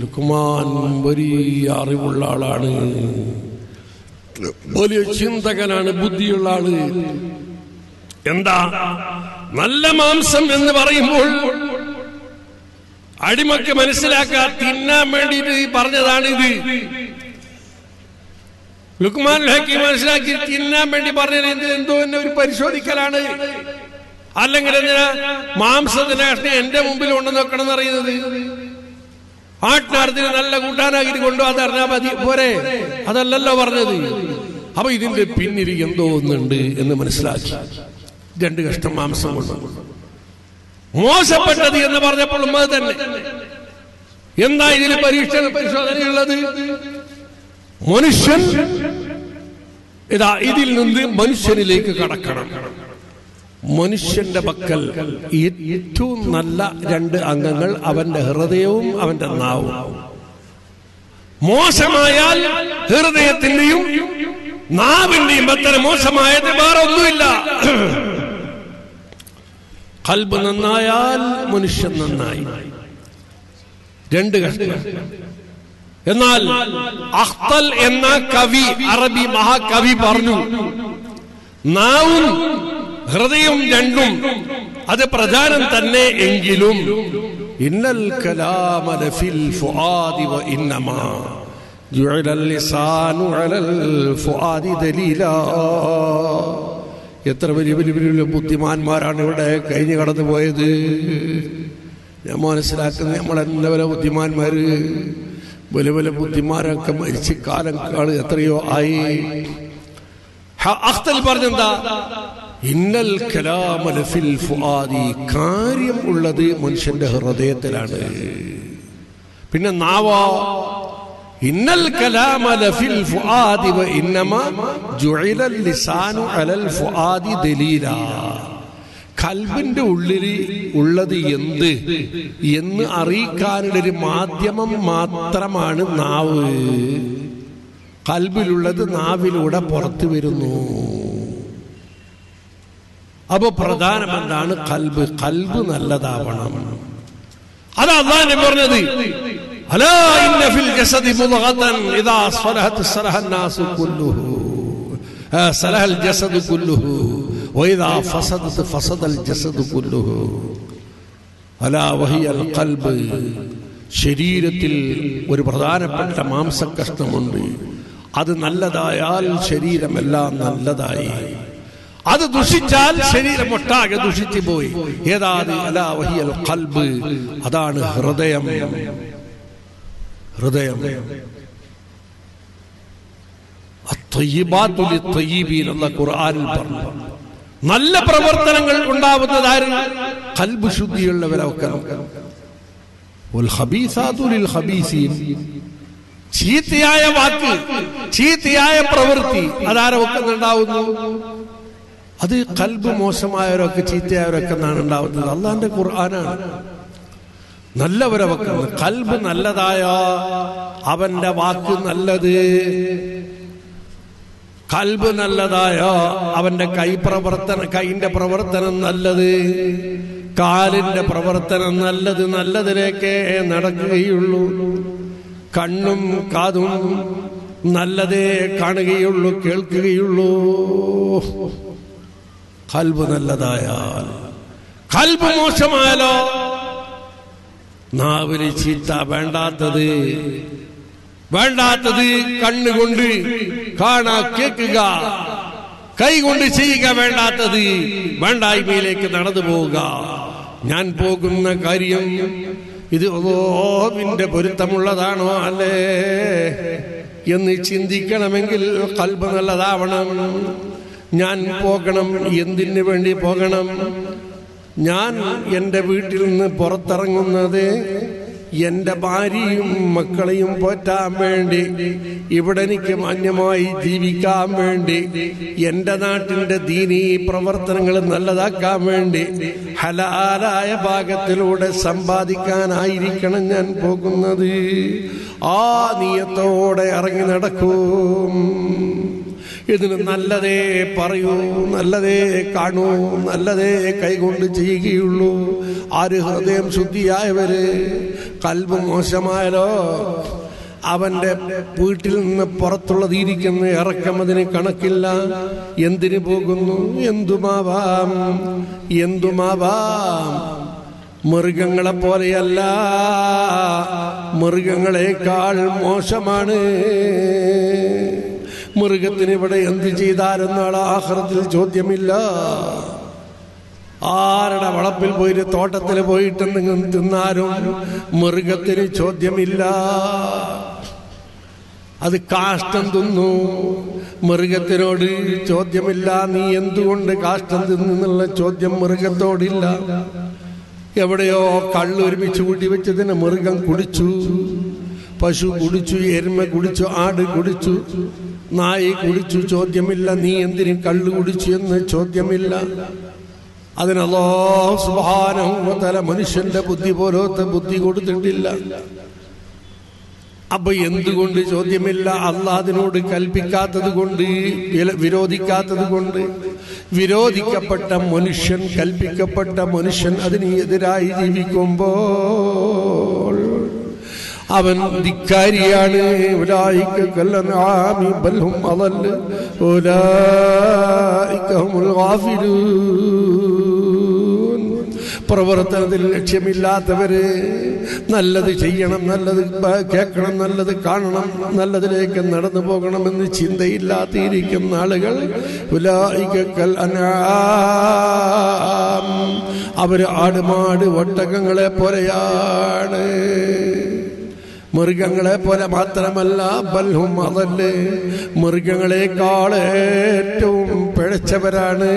ലുഖ്മാൻ വലിയ അറിവുള്ള ആളാണ്, വലിയ ചിന്തകനാണ്, ബുദ്ധിയുള്ള ആള്. എന്താ നല്ല മാംസം എന്ന് പറയുമ്പോൾ അടിമക്ക് മനസ്സിലാക്കാൻ തിന്നാൻ വേണ്ടിയിട്ട് പറഞ്ഞതാണിത്. ലുഖ്മാനുൽ ഹക്കീം മനസ്സിലാക്കി തിന്നാൻ വേണ്ടി പറഞ്ഞത് എന്തോ എന്നെ ഒരു പരിശോധിക്കലാണ്, അല്ലെങ്കിൽ എന്തിനാ മാംസത്തിന്റെ കഷ്ണം എന്റെ മുമ്പിൽ കൊണ്ടു നോക്കണം എന്നറിയുന്നത്? ആട്ടിനാർത്തിന് നല്ല കൂട്ടാനാക്കി കൊണ്ടു അത് അറിഞ്ഞാൽ മതി പോരെ, അതല്ലല്ലോ പറഞ്ഞത്. അപ്പൊ ഇതിന്റെ പിന്നിൽ എന്തോ ഒന്നുണ്ട് എന്ന് മനസ്സിലാക്കി 2 കഷ്ണം മാംസം കൊണ്ടു. മോശപ്പെട്ടത് എന്ന് പറഞ്ഞപ്പോൾ അത് തന്നെ. എന്താ ഇതിൽ പരീക്ഷണ പരിശോധനയുള്ളത്? മനുഷ്യൻ ഇതാ ഇതിൽ നിന്ന് മനുഷ്യനിലേക്ക് കടക്കണം. മനുഷ്യന്റെ പക്കൽ ഏറ്റവും നല്ല 2 അംഗങ്ങൾ അവന്റെ ഹൃദയവും അവന്റെ നാവും. മോശമായാൽ ഹൃദയത്തിന്റെയും നാവിന്റെയും അത്ര മോശമായത് വേറെ ഒന്നുമില്ല. കൽബ് നന്നായാൽ മനുഷ്യൻ നന്നായി. 2 കഷ്ണം. എന്നാൽ അഖ്തൽ എന്ന കവി, അറബി മഹാകവി പറഞ്ഞു, നാവും ഹൃദയം 2 അത് പ്രധാനം തന്നെ. എങ്കിലും ഇന്നൽ കലാമ ലഫിൽ ഫുആദി വ ഇന്നമാ ജുഇലൽ ലിസാനു അലൽ ഫുആദി ദലീല. എത്ര വലിയ വലിയ വലിയ ബുദ്ധിമാന്മാരാണ് ഇവിടെ കഴിഞ്ഞു കടന്നു പോയത്. ഞാൻ മനസ്സിലാക്കുന്നത് നമ്മളെന്താ വല്ല ബുദ്ധിമാന്മാർ, വലിയ വലിയ ബുദ്ധിമാരൊക്കെ മരിച്ച് കാലം കാട് എത്രയോ ആയി. അഖ്തൽ പറഞ്ഞെന്താ, ഇന്നൽ കലാമ ലഫിൽ ഫുആദി, കാര്യം ഉള്ളത് മനുഷ്യന്റെ ഹൃദയത്തിലാണ്. പിന്നെ നാവാ ഇന്നൽ കലാമ ലഫിൽ ഫുആദി വ ഇന്നമാ ജുഇലൽ ലിസാനു അലൽ ഫുആദി ദലീല. കൽബിന്റെ ഉള്ളിൽ ഉള്ളത് എന്ത് എന്ന് അറിയിക്കാനുള്ളൊരു മാധ്യമം മാത്രമാണ് നാവ്. കൽബിലുള്ളത് നാവിലൂടെ പുറത്തു വരുന്നു. അപ്പൊ പ്രധാനമെന്താണ്? കൽബ്. കൽബ് നല്ലതാവണം. അതാ അല്ലാഹു പറഞ്ഞത്, അലാ ഇന്ന ഫിൽ ജസദി മുദ്ഗതൻ ഇദാ സലഹത് സലഹൽ നാസു കുല്ലുഹു സലഹൽ ജസദു കുല്ലുഹു വൈദാ ഫസദത് ഫസദൽ ജസദു കുല്ലുഹു അലാ വഹിയൽ ഖൽബ്. ശരീരത്തിൽ ഒരു പ്രധാനപ്പെട്ട മാംസകഷ്ണമുണ്ട്, അത് നല്ലതായാൽ ശരീരമെല്ലാം നല്ലതായി, അത് ദുഷിച്ചാൽ ശരീരമൊട്ടാകെ ദുഷിച്ചു പോയി. ഏതാണ്? അലാ വഹിയൽ ഖൽബ്, അതാണ് ഹൃദയം. ഹൃദയം അത്തയ്യിബാതു ലിത്തയ്യിബീൻ എന്ന ഖുർആനിൽ പറഞ്ഞു. നല്ല പ്രവർത്തനങ്ങൾ ഉണ്ടാവുന്നതാരും കൽബ് ശുദ്ധിയുള്ളവരൊക്കെ. ചീത്തയായ വാക്ക്, ചീത്തയായ പ്രവൃത്തി അതാരൊക്കെ ഉണ്ടാവുന്നു? അത് കൽബ് മോശമായവരൊക്കെ ചീത്തയായവരൊക്കെ എന്നാണ് ഉണ്ടാവുന്നത്. അല്ലാന്റെ ഖുർആനാണ്. നല്ലവരെ വെക്കുന്നത് കൽബ് നല്ലതായ അവന്റെ വാക്ക് നല്ലത്, കൽബ് നല്ലതായ അവന്റെ കൈന്റെ പ്രവർത്തനം നല്ലത്, കാലിന്റെ പ്രവർത്തനം നല്ലത്. നല്ലതിലേക്ക് നടക്കുകയുള്ളൂ. കണ്ണും കാതും നല്ലതേ കാണുകയുള്ളൂ, കേൾക്കുകയുള്ളൂ. കൽബ് നല്ലതായാൽ. കൽബ് മോശമായാലോ നാവിന് ചീത്ത, വേണ്ടാത്തത് വേണ്ടാത്തത് കണ്ണുകൊണ്ട് കാണാ, കേൾക്കുക, കൈകൊണ്ട് ചെയ്യുക, വേണ്ടാത്തത് വേണ്ടായ്മയിലേക്ക് നടന്നു പോവുക. ഞാൻ പോകുന്ന കാര്യം ഇത് ഓവിന്റെ പൊരുത്തമുള്ളതാണോ അല്ലേ എന്ന് ചിന്തിക്കണമെങ്കിൽ കൽബ് നല്ലതാവണം. ഞാൻ പോകണം, എന്തിനു വേണ്ടി പോകണം? ഞാൻ എൻ്റെ വീട്ടിൽ നിന്ന് പുറത്തിറങ്ങുന്നത് എൻ്റെ ഭാര്യയും മക്കളെയും പോറ്റാൻ വേണ്ടി, ഇവിടെ എനിക്ക് മാന്യമായി ജീവിക്കാൻ വേണ്ടി, എൻ്റെ നാട്ടിൻ്റെ ദീനീ പ്രവർത്തനങ്ങൾ നല്ലതാക്കാൻ വേണ്ടി, ഹലാലായ ഭാഗത്തിലൂടെ സമ്പാദിക്കാനായിരിക്കണം ഞാൻ പോകുന്നത്. ആ നിയത്തോടെ ഇറങ്ങി നടക്കും. ഇതിന് നല്ലതേ പറയൂ, നല്ലതേ കാണൂ, നല്ലതേ കൈകൊണ്ട് ചെയ്യുകയുള്ളൂ. ആര് ഹൃദയം ശുദ്ധിയായവര്, കൽബ് മോശമായാലോ അവൻ്റെ വീട്ടിൽ നിന്ന് പുറത്തുള്ളതിരിക്കുന്ന ഇറക്കം അതിന് കണക്കില്ല. എന്തിനു പോകുന്നു? എന്തുമാവാം, എന്തുമാവാം. മൃഗങ്ങളെ പോലെയല്ല, മൃഗങ്ങളെക്കാൾ മോശമാണ്. മൃഗത്തിന് ഇവിടെ എന്ത് ചെയ്താലെന്നാണ് ആഖിറത്തിൽ ചോദ്യമില്ല. ആരുടെ വളപ്പിൽ പോയിട്ട്, തോട്ടത്തിൽ പോയിട്ട് നിങ്ങൾ തിന്നാലും മൃഗത്തിന് ചോദ്യമില്ല. അത് കാഷ്ടം തിന്നു, മൃഗത്തിനോട് ചോദ്യമില്ല. നീ എന്തുകൊണ്ട് കാഷ്ടം തിന്നു എന്നുള്ള ചോദ്യം മൃഗത്തോടില്ല. എവിടെയോ കള്ള് ഒരുമിച്ച് കൂട്ടി വെച്ചതിന് മൃഗം കുടിച്ചു, പശു കുടിച്ചു, എരുമ കുടിച്ചു, ആട് കുടിച്ചു, നായി കുടിച്ചു, ചോദ്യമില്ല. നീ എന്തിനും കള്ളു കുടിച്ചു എന്ന് ചോദ്യമില്ല. അതിന് അല്ലാഹു സുബ്ഹാനഹു വ തആല മനുഷ്യന്റെ ബുദ്ധി പോലത്തെ ബുദ്ധി കൊടുത്തിട്ടില്ല. അപ്പൊ എന്തുകൊണ്ട് ചോദ്യമില്ല? അല്ലാഹുവിനോട് കൽപ്പിക്കാത്തത് കൊണ്ട്, വിരോധിക്കാത്തത് കൊണ്ട്. വിരോധിക്കപ്പെട്ട മനുഷ്യൻ, കൽപ്പിക്കപ്പെട്ട മനുഷ്യൻ അതിന് എതിരായി ജീവിക്കുമ്പോൾ അവൻ ധിക്കാരിയാണ്. പ്രവർത്തനത്തിൽ ലക്ഷ്യമില്ലാത്തവര്, നല്ലത് ചെയ്യണം, നല്ലത് കേൾക്കണം, നല്ലത് കാണണം, നല്ലതിലേക്ക് നടന്നു പോകണമെന്ന് ചിന്തയില്ലാത്തിരിക്കുന്ന ആളുകൾ അവര് ആടുമാട് ഒട്ടകങ്ങളെ പോലെയാണ്. മൃഗങ്ങളെ പോലെ മാത്രമല്ല, ബൽഹും അതല്ലേ, മൃഗങ്ങളെക്കാൾ ഏറ്റവും പിഴച്ചവരാണ്.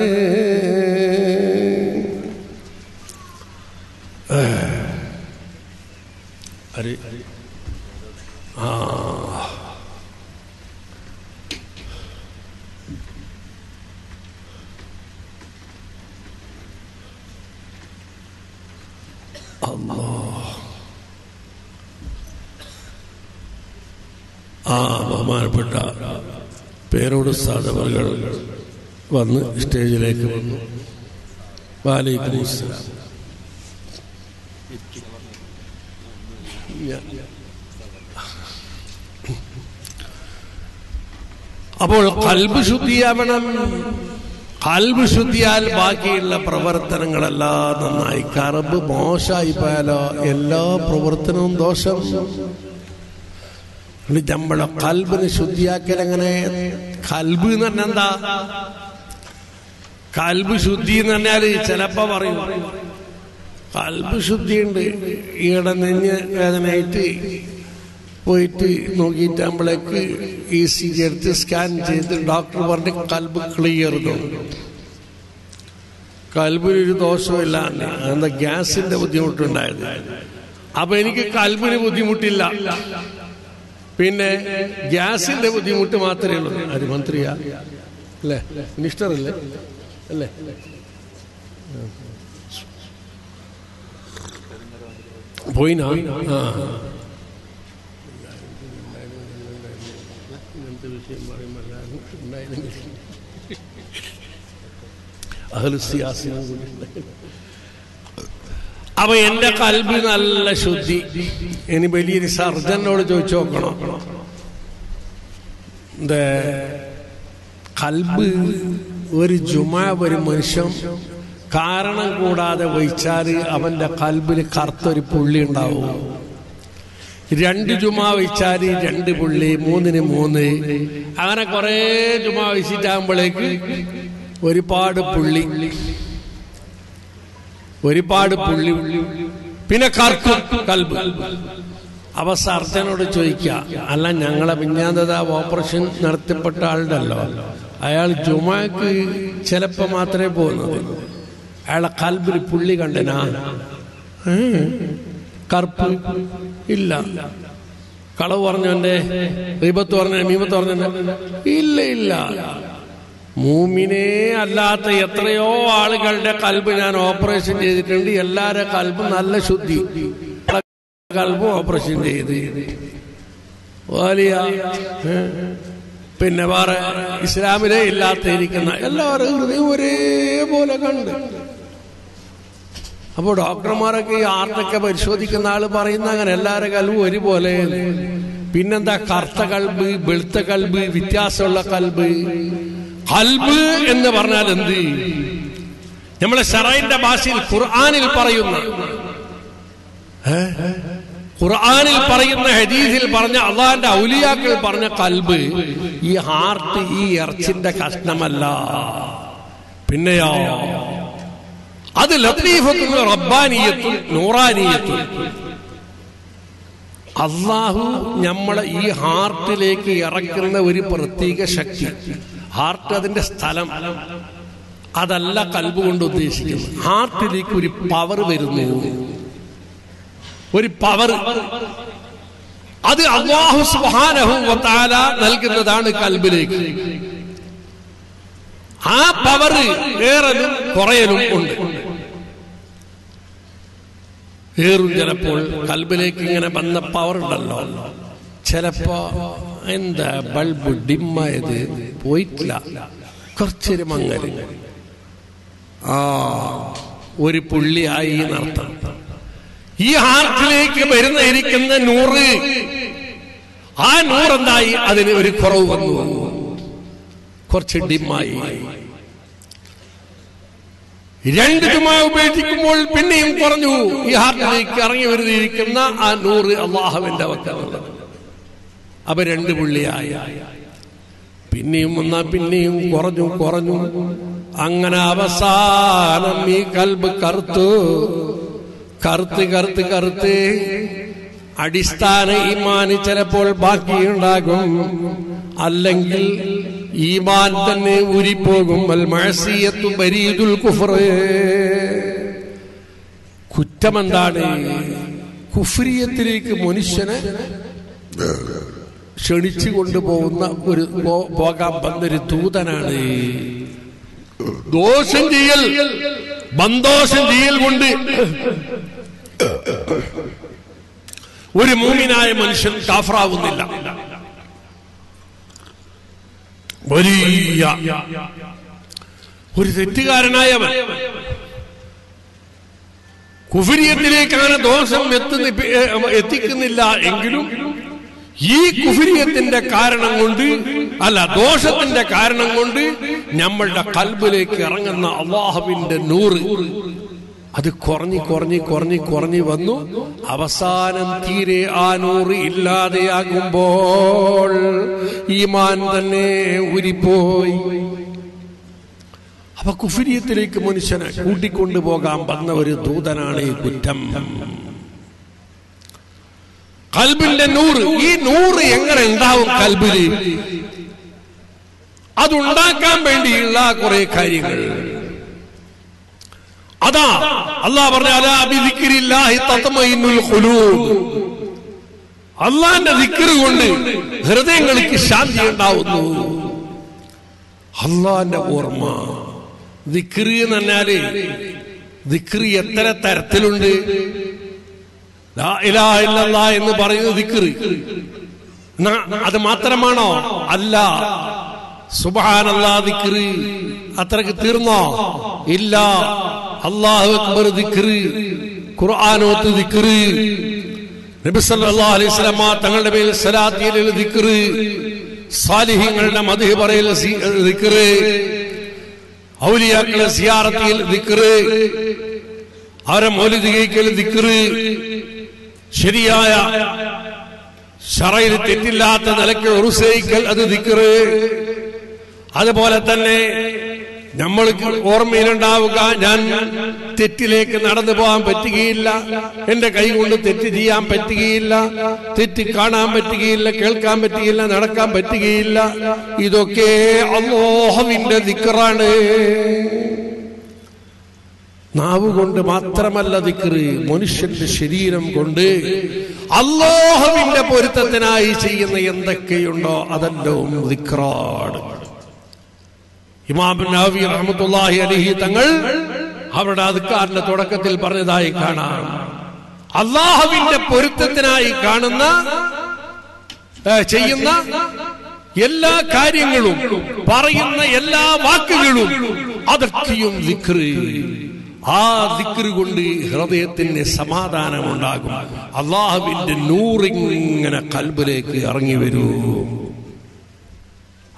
ആ ബഹുമാനപ്പെട്ട പേരോട് സാധവകൾ വന്ന് സ്റ്റേജിലേക്ക് വന്നു. വാലൈക്കും അസ്സലാം. അപ്പോൾ ഖൽബ് ശുദ്ധിയാവണം. ഖൽബ് ശുദ്ധിയാൽ ബാക്കിയുള്ള പ്രവർത്തനങ്ങളെല്ലാം നന്നായി. ഖൽബ് മോശമായി പോയാലോ എല്ലാ പ്രവർത്തനവും ദോഷം. നമ്മളെ കൽബിന് ശുദ്ധിയാക്കൽ എങ്ങനെ? കൽബ് എന്ന് പറഞ്ഞാൽ എന്താ? കൽബ് ശുദ്ധി എന്ന് പറഞ്ഞാല് ചിലപ്പോ പറയും കൽബ് ശുദ്ധിയുണ്ട്, ഈടെ നെഞ്ഞ് വേദനയായിട്ട് പോയിട്ട് നോക്കിയിട്ടാകുമ്പോഴേക്ക് ഇ സി ജി എടുത്ത് സ്കാൻ ചെയ്ത് ഡോക്ടർ പറഞ്ഞ് കൽബ് ക്ലിയർ തോന്നും. കൽബിനൊരു ദോഷമില്ല, എന്താ ഗ്യാസിന്റെ ബുദ്ധിമുട്ടുണ്ടായത്. അപ്പൊ എനിക്ക് കൽബിന് ബുദ്ധിമുട്ടില്ല, പിന്നെ ഗ്യാസിന്റെ ബുദ്ധിമുട്ട് മാത്രമേ ഉള്ളൂ. ആര് മന്ത്രിയാ അല്ലേ, മിനിസ്റ്റർ അല്ലേ അല്ലേ? പോയിനാ? ആ, അപ്പൊ എന്റെ കൽബ് നല്ല ശുദ്ധി. ഇനി വലിയൊരു സർജനോട് ചോദിച്ചു നോക്കണം, കൽബ് ഒരു ജുമാ ഒരു മനുഷ്യൻ കാരണം കൂടാതെ വഹിച്ചാൽ അവന്റെ കൽബിൽ കറുത്തൊരു പുള്ളി ഉണ്ടാവും. രണ്ട് ജുമാ വഹിച്ചാൽ രണ്ട് പുള്ളി, മൂന്നിന് മൂന്ന്, അങ്ങനെ കുറെ ജുമാ വഹിച്ചിട്ടാകുമ്പോഴേക്ക് ഒരുപാട് പുള്ളി, ഒരുപാട് പുള്ളി, പിന്നെ കർക്കും കൽബ്. അവ സർജനോട് ചോദിക്കുക, അല്ല ഞങ്ങളെ പിന്നാന്തത ഓപ്പറേഷൻ നടത്തപ്പെട്ട ആളുണ്ടല്ലോ അയാൾ ജുമാക്ക് ചിലപ്പോ മാത്രമേ പോകുന്നത്. അയാളെ കൽബിൽ പുള്ളി കണ്ടനാ കറുപ്പ് ഇല്ല, കളവ് പറഞ്ഞവന്റെ റിബത്ത് പറഞ്ഞ മീമത്ത് പറഞ്ഞ ഇല്ല ഇല്ല. മൂമിനെ അല്ലാത്ത എത്രയോ ആളുകളുടെ കൽബ് ഞാൻ ഓപ്പറേഷൻ ചെയ്തിട്ടുണ്ട്. എല്ലാവരുടെ കൽബും നല്ല ശുദ്ധി, കൽബും ഓപ്പറേഷൻ ചെയ്ത് വലിയ പിന്നെ വേറെ ഇസ്ലാമിലെ ഇല്ലാത്തിരിക്കുന്ന എല്ലാവരും ഹൃദയം ഒരേപോലെ കണ്ട്. അപ്പോൾ ഡോക്ടർമാരൊക്കെ ഈ ആർട്ടൊക്കെ പരിശോധിക്കുന്ന ആള് പറയുന്ന അങ്ങനെ എല്ലാവരുടെ കൽബും ഒരുപോലെ. പിന്നെന്താ കറുത്ത കൽബ്, വെളുത്ത കൽബ്, വ്യത്യാസമുള്ള കൽബ്. കൽബ് എന്ന് പറഞ്ഞാൽ എന്ത്? നമ്മളെ ശറഇന്റെ ഭാഷയിൽ ഖുർആനിൽ പറയുന്ന ഹദീസിൽ പറഞ്ഞ അള്ളാന്റെ ഔലിയാക്കൾ പറഞ്ഞ കൽബ് ഈ ഹാർട്ട്, ഈ ഇറച്ചിന്റെ കഷ്ണമല്ല. പിന്നെയോ അത് ലത്തീഫത്തുൻ റബ്ബാനിയത്തുൻ നൂറാനിയത്തുൻ. അള്ളാഹു നമ്മളെ ഈ ഹാർട്ടിലേക്ക് ഇറക്കുന്ന ഒരു പ്രത്യേക ശക്തി. ഹാർട്ട് അതിന്റെ സ്ഥലം അതല്ല കൽബ് കൊണ്ട് ഉദ്ദേശിക്കുന്നത്. ഹാർട്ടിലേക്ക് ഒരു പവർ വരുന്നു, ഒരു പവർ. അത് അല്ലാഹു സുബ്ഹാനഹു വ തആല നൽകുന്നതാണ് കൽബിലേക്ക്. ആ പവർ ഏറലും കുറയലും ഉണ്ട്. ഏറും ചിലപ്പോൾ കൽബിലേക്ക് ഇങ്ങനെ വന്ന പവർ ഉണ്ടല്ലോ, ചിലപ്പോ എന്താ ബൾബ് ഡിമ്മായത് പോയിട്ടില്ല, കുറച്ചൊരു മങ്ങല്, ആ ഒരു പുള്ളിയായി നടത്തണം. ഈ ഹാർട്ടിലേക്ക് വരുന്നിരിക്കുന്ന നൂറ്, ആ നൂറെന്തായി അതിന് ഒരു കുറവ് വന്നു, കുറച്ച് ഡിമ്മായി. രണ്ട് ജുമാ ഉപേക്ഷിക്കുമ്പോൾ പിന്നെയും കുറഞ്ഞു. ഈ ഹാർട്ടിലേക്ക് ഇറങ്ങി വരുന്നിരിക്കുന്ന ആ നൂറ് അല്ലാഹുവിന്റെ വക്കലുള്ള അപ്പൊ രണ്ട് പുള്ളിയായ, പിന്നെയും വന്നാ പിന്നെയും കുറഞ്ഞു. അങ്ങനെ അവസാനം ഈ കൽബ് കറുത്ത് അടിസ്ഥാന ഈമാൻ ചിലപ്പോൾ ബാക്കിയുണ്ടാകും, അല്ലെങ്കിൽ ഈമാൻ തന്നെ ഊരിപ്പോകും. കുറ്റമെന്താണ്? കുഫ്രിയത്തിലേക്ക് മനുഷ്യനെ ക്ഷണിച്ചു കൊണ്ടുപോകുന്ന ഒരു പോകാൻ വന്നൊരു ദൂതനാണ്. ദോഷം ചെയ്യൽ, ബന്ധോഷം ചെയ്യൽ കൊണ്ട് ഒരു മൂമിനായ മനുഷ്യൻ കാഫറാവുന്നില്ല. വലിയ ഒരു തെറ്റുകാരനായവൻ കുഫ്രിയത്തിലേക്കാണ് ദോഷം എത്തിക്കുന്നില്ല. എങ്കിലും ഈ കുഫ്രിയത്തിന്റെ കാരണം കൊണ്ട് അല്ല, ദോഷത്തിന്റെ കാരണം കൊണ്ട് നമ്മളുടെ കൽബിലേക്ക് ഇറങ്ങുന്ന അല്ലാഹുവിന്റെ നൂറ് അത് കുറഞ്ഞു വന്നു. അവസാനം തീരെ ആ നൂറ് ഇല്ലാതെയാകുമ്പോൾ ഈമാൻ തന്നെ ഊരിപ്പോയി. അപ്പൊ കുഫ്രിയത്തിലേക്ക് മനുഷ്യനെ കൂട്ടിക്കൊണ്ടുപോകാൻ വന്ന ഒരു ദൂതനാണ് ഈ കുറ്റം. കൽബിന്റെ നൂറ്, ഈ നൂറ് എങ്ങനെ ഉണ്ടാവും കൽബില്? അതുണ്ടാക്കാൻ വേണ്ടിയുള്ള കുറെ കാര്യങ്ങൾ. അതാ അല്ലാഹു പറഞ്ഞ അലാ ബിസിക്രില്ലാഹി തത്മഇന്നുൽ ഖുലൂബ്, അല്ലാഹുവിന്റെ ദിക്ർ കൊണ്ട് ഹൃദയങ്ങൾക്ക് ശാന്തി ഉണ്ടാവുന്നു. അല്ലാഹുവിന്റെ ഓർമ്മ, ദിക്ർ എന്ന് പറഞ്ഞാല് ദിക്ർ എത്ര തരത്തിലുണ്ട്. ലാ ഇലാഹ ഇല്ലല്ലാഹ് എന്ന് പറയുന്ന ദിക്ർ അത് മാത്രമാണോ? അല്ല. സുബ്ഹാനല്ലാഹ് ദിക്ർ അത്രക്ക് തീർന്നോ? ഇല്ല. അല്ലാഹു അക്ബർ ദിക്ർ, ഖുർആനോത്ത് ദിക്ർ, നബി സല്ലല്ലാഹു അലൈഹി വസല്ലം തങ്ങളുടെ മേൽ സലാത്തിൽ ദിക്ർ, സാലിഹീങ്ങളുടെ മദ്ഹ് പറയൽ ദിക്ർ, ഔലിയാക്കളുടെ സിയാറത്തിൽ ദിക്ർ, അവരെ മൗലിദ് കഴിക്കൽ ദിക്ർ, ശരിയായ ശറയിൽ തെറ്റില്ലാത്ത നിലയ്ക്ക് ഉറുസേയ്ക്കൽ അത് ദിക്ർ. അതുപോലെ തന്നെ നമ്മൾക്ക് ഓർമ്മയിലുണ്ടാവുക, ഞാൻ തെറ്റിലേക്ക് നടന്നു പോകാൻ പറ്റുകയില്ല, എന്റെ കൈ കൊണ്ട് തെറ്റ് ചെയ്യാൻ പറ്റുകയില്ല, തെറ്റ് കാണാൻ പറ്റുകയില്ല, കേൾക്കാൻ പറ്റുകയില്ല, നടക്കാൻ പറ്റുകയില്ല. ഇതൊക്കെ അല്ലാഹുവിന്റെ ദിക്റാണ്. നാവ് കൊണ്ട് മാത്രമല്ല ദിക്റ്, മനുഷ്യന്റെ ശരീരം കൊണ്ട് അല്ലാഹുവിന്റെ പൊരുത്തത്തിനായി ചെയ്യുന്ന എന്തൊക്കെയുണ്ടോ അതെല്ലാം ദിക്റാണ്. ഇമാം നവവി റഹ്മത്തുള്ളാഹി അലൈഹി തങ്ങൾ അവരുടെ അദ്കാറിന്റെ തുടക്കത്തിൽ പറഞ്ഞതായി കാണാം, അല്ലാഹുവിന്റെ പൊരുത്തത്തിനായി ചെയ്യുന്ന എല്ലാ കാര്യങ്ങളും, പറയുന്ന എല്ലാ വാക്കുകളും അതൊക്കെയും ദിക്റ്. ആ ദിക്റ് കൊണ്ട് ഹൃദയത്തിന് സമാധാനമുണ്ടാകും, അല്ലാഹുവിന്റെ നൂറിങ്ങനെ ഖൽബിലേക്ക് ഇറങ്ങി വരൂ.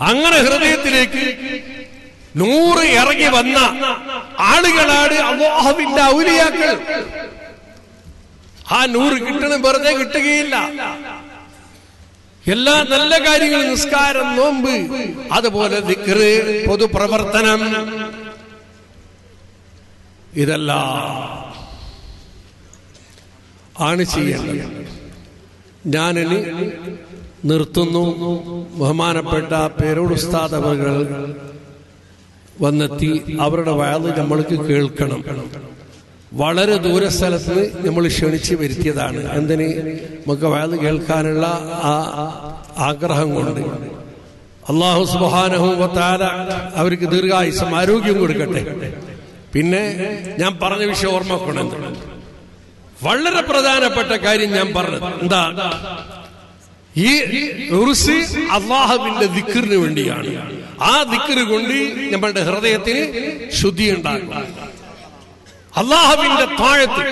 അങ്ങനെ ഹൃദയത്തിലേക്ക് നൂറ് ഇറങ്ങി വന്ന ആളുകളാണ് അല്ലാഹുവിന്റെ ഔലിയാക്കൾ. ആ നൂറ് കിട്ടണം വെറുതെ കിട്ടുകയില്ല. എല്ലാ നല്ല കാര്യങ്ങളും, നിസ്കാരം, നോമ്പ്, അതുപോലെ ദിക്റ്, പൊതുപ്രവർത്തനം, ഇതെല്ലാം ആണ് ചെയ്യേണ്ടത്. ഞാനിനി നിർത്തുന്നു. ബഹുമാനപ്പെട്ട പേരോട് ഉസ്താദ് അവകൾ വന്നെത്തി, അവരുടെ വയത് നമ്മൾക്ക് കേൾക്കണം. വളരെ ദൂരസ്ഥലത്ത് നമ്മൾ ക്ഷണിച്ച് വരുത്തിയതാണ്. എന്തിന്? നമുക്ക് വയത് കേൾക്കാനുള്ള ആ ആഗ്രഹം കൊണ്ട്. അല്ലാഹു സുബ്ഹാനഹു വ തആല അവർക്ക് ദീർഘായുസ്സും ആരോഗ്യം കൊടുക്കട്ടെ. പിന്നെ ഞാൻ പറഞ്ഞ വിഷയം ഓർമ്മ വെക്കണം. വളരെ പ്രധാനപ്പെട്ട കാര്യം ഞാൻ പറഞ്ഞത് എന്താ? ഈ ഉർസ് അല്ലാഹുവിന്റെ ദിക്റിന് വേണ്ടിയാണ്. ആ ദിക്റ് കൊണ്ട് നമ്മളുടെ ഹൃദയത്തിന് ശുദ്ധി ഉണ്ടാകും. അല്ലാഹുവിന്റെ താഴത്ത്,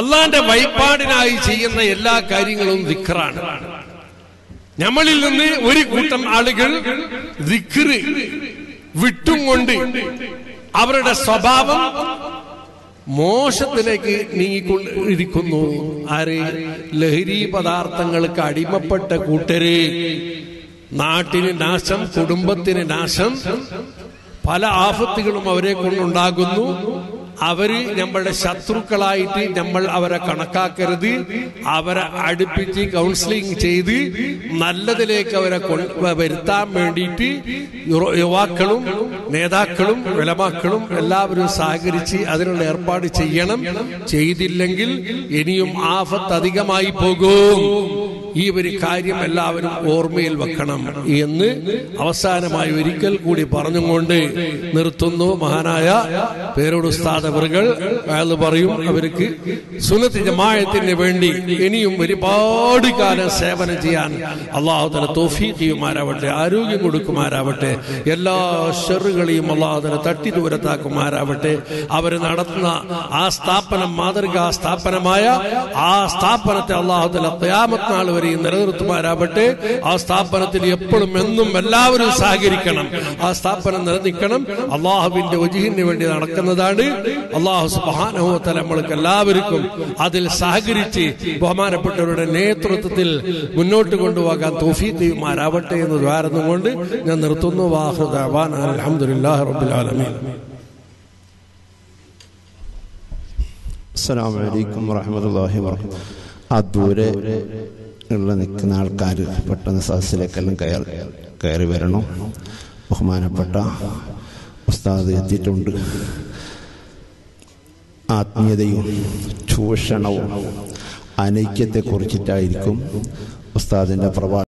അല്ലാഹുവിന്റെ വഴിപാടിനായി ചെയ്യുന്ന എല്ലാ കാര്യങ്ങളും ദിക്റാണ്. നമ്മളിൽ നിന്ന് ഒരു കൂട്ടം ആളുകൾ ദിക്റ് വിട്ടും കൊണ്ട് അവരുടെ സ്വഭാവം മോശത്തിലേക്ക് നീങ്ങിക്കൊണ്ടിരിക്കുന്നു. ആര്? ലഹരി പദാർത്ഥങ്ങൾക്ക് അടിമപ്പെട്ട കൂട്ടര്. നാട്ടിന് നാശം, കുടുംബത്തിന് നാശം, പല ആഫത്തുകളും അവരെ കൊണ്ടുണ്ടാകുന്നു. അവര് നമ്മളുടെ ശത്രുക്കളായിട്ട് നമ്മൾ അവരെ കണക്കാക്കരുത്. അവരെ അടുപ്പിച്ച് കൗൺസിലിംഗ് ചെയ്ത് നല്ലതിലേക്ക് അവരെ വരുത്താൻ വേണ്ടിയിട്ട് യുവാക്കളും നേതാക്കളും ഉലമാക്കളും എല്ലാവരും സഹകരിച്ച് അതിനുള്ള ഏർപ്പാട് ചെയ്യണം. ചെയ്തില്ലെങ്കിൽ ഇനിയും ആഫത്ത് അധികമായി പോകും. ഈ ഒരു കാര്യം എല്ലാവരും ഓർമ്മയിൽ വെക്കണം എന്ന് അവസാനമായി ഒരിക്കൽ കൂടി പറഞ്ഞുകൊണ്ട് നിർത്തുന്നു. മഹാനായ പേരോട് ഉസ്താദ് അവറുകൾ അയാൾ പറയും, അവർക്ക് സുന്നത്ത് ജമാഅത്തിന് വേണ്ടി ഇനിയും ഒരുപാട് കാലം സേവനം ചെയ്യാൻ അല്ലാഹു തആല തൗഫീഖ് ചെയ്യുമാറാവട്ടെ, ആരോഗ്യം കൊടുക്കുമാറാവട്ടെ, എല്ലാ ഷറുകളെയും അല്ലാഹു തആല തട്ടി ദൂരത്താക്കുമാറാവട്ടെ. അവർ നടത്തുന്ന ആ സ്ഥാപനം മാതൃകാ സ്ഥാപനമായ ആ സ്ഥാപനത്തെ അല്ലാഹു തആല ഖിയാമത്ത് നാൾ വരെ നിലനിർത്തുമാറാവട്ടെ. ആ സ്ഥാപനത്തിൽ എപ്പോഴും എന്നും എല്ലാവരും സഹകരിക്കണം. ആ സ്ഥാപനം നിലനിൽക്കണം. അല്ലാഹുവിന്റെ വജ്ഹിന് വേണ്ടി നടക്കുന്നതാണ്. അല്ലാഹു സുബ്ഹാനഹു വ തആല നമ്മൾക്ക് എല്ലാവർക്കും അതിൽ സഹകരിച്ച് ബഹുമാനപ്പെട്ടവരുടെ നേതൃത്വത്തിൽ മുന്നോട്ട് കൊണ്ടുപോകാൻ തൗഫീഖ് ചെയ്യുമാറാവട്ടെ എന്ന് ദുആർന്നുകൊണ്ട് ഞാൻ നിർത്തുന്നു. വാഹിറു ദഅ്വാനാ അൽഹംദുലില്ലാഹി റബ്ബിൽ ആലമീൻ. അസ്സലാമു അലൈക്കും വറഹ്മത്തുള്ളാഹി വബറകാതുഹു. ആ ദൂരെ ഉള്ള നിൽക്കുന്ന ആൾക്കാർ പെട്ടെന്ന് സദസ്സിലേക്കെല്ലാം കയറി വരണം. ബഹുമാനപ്പെട്ട ഉസ്താദ് എത്തിയിട്ടുണ്ട്. ആത്മീയതയും ചൂഷണവും അനൈക്യത്തെ കുറിച്ചിട്ടായിരിക്കും ഉസ്താദിൻ്റെ പ്രഭാഷണം.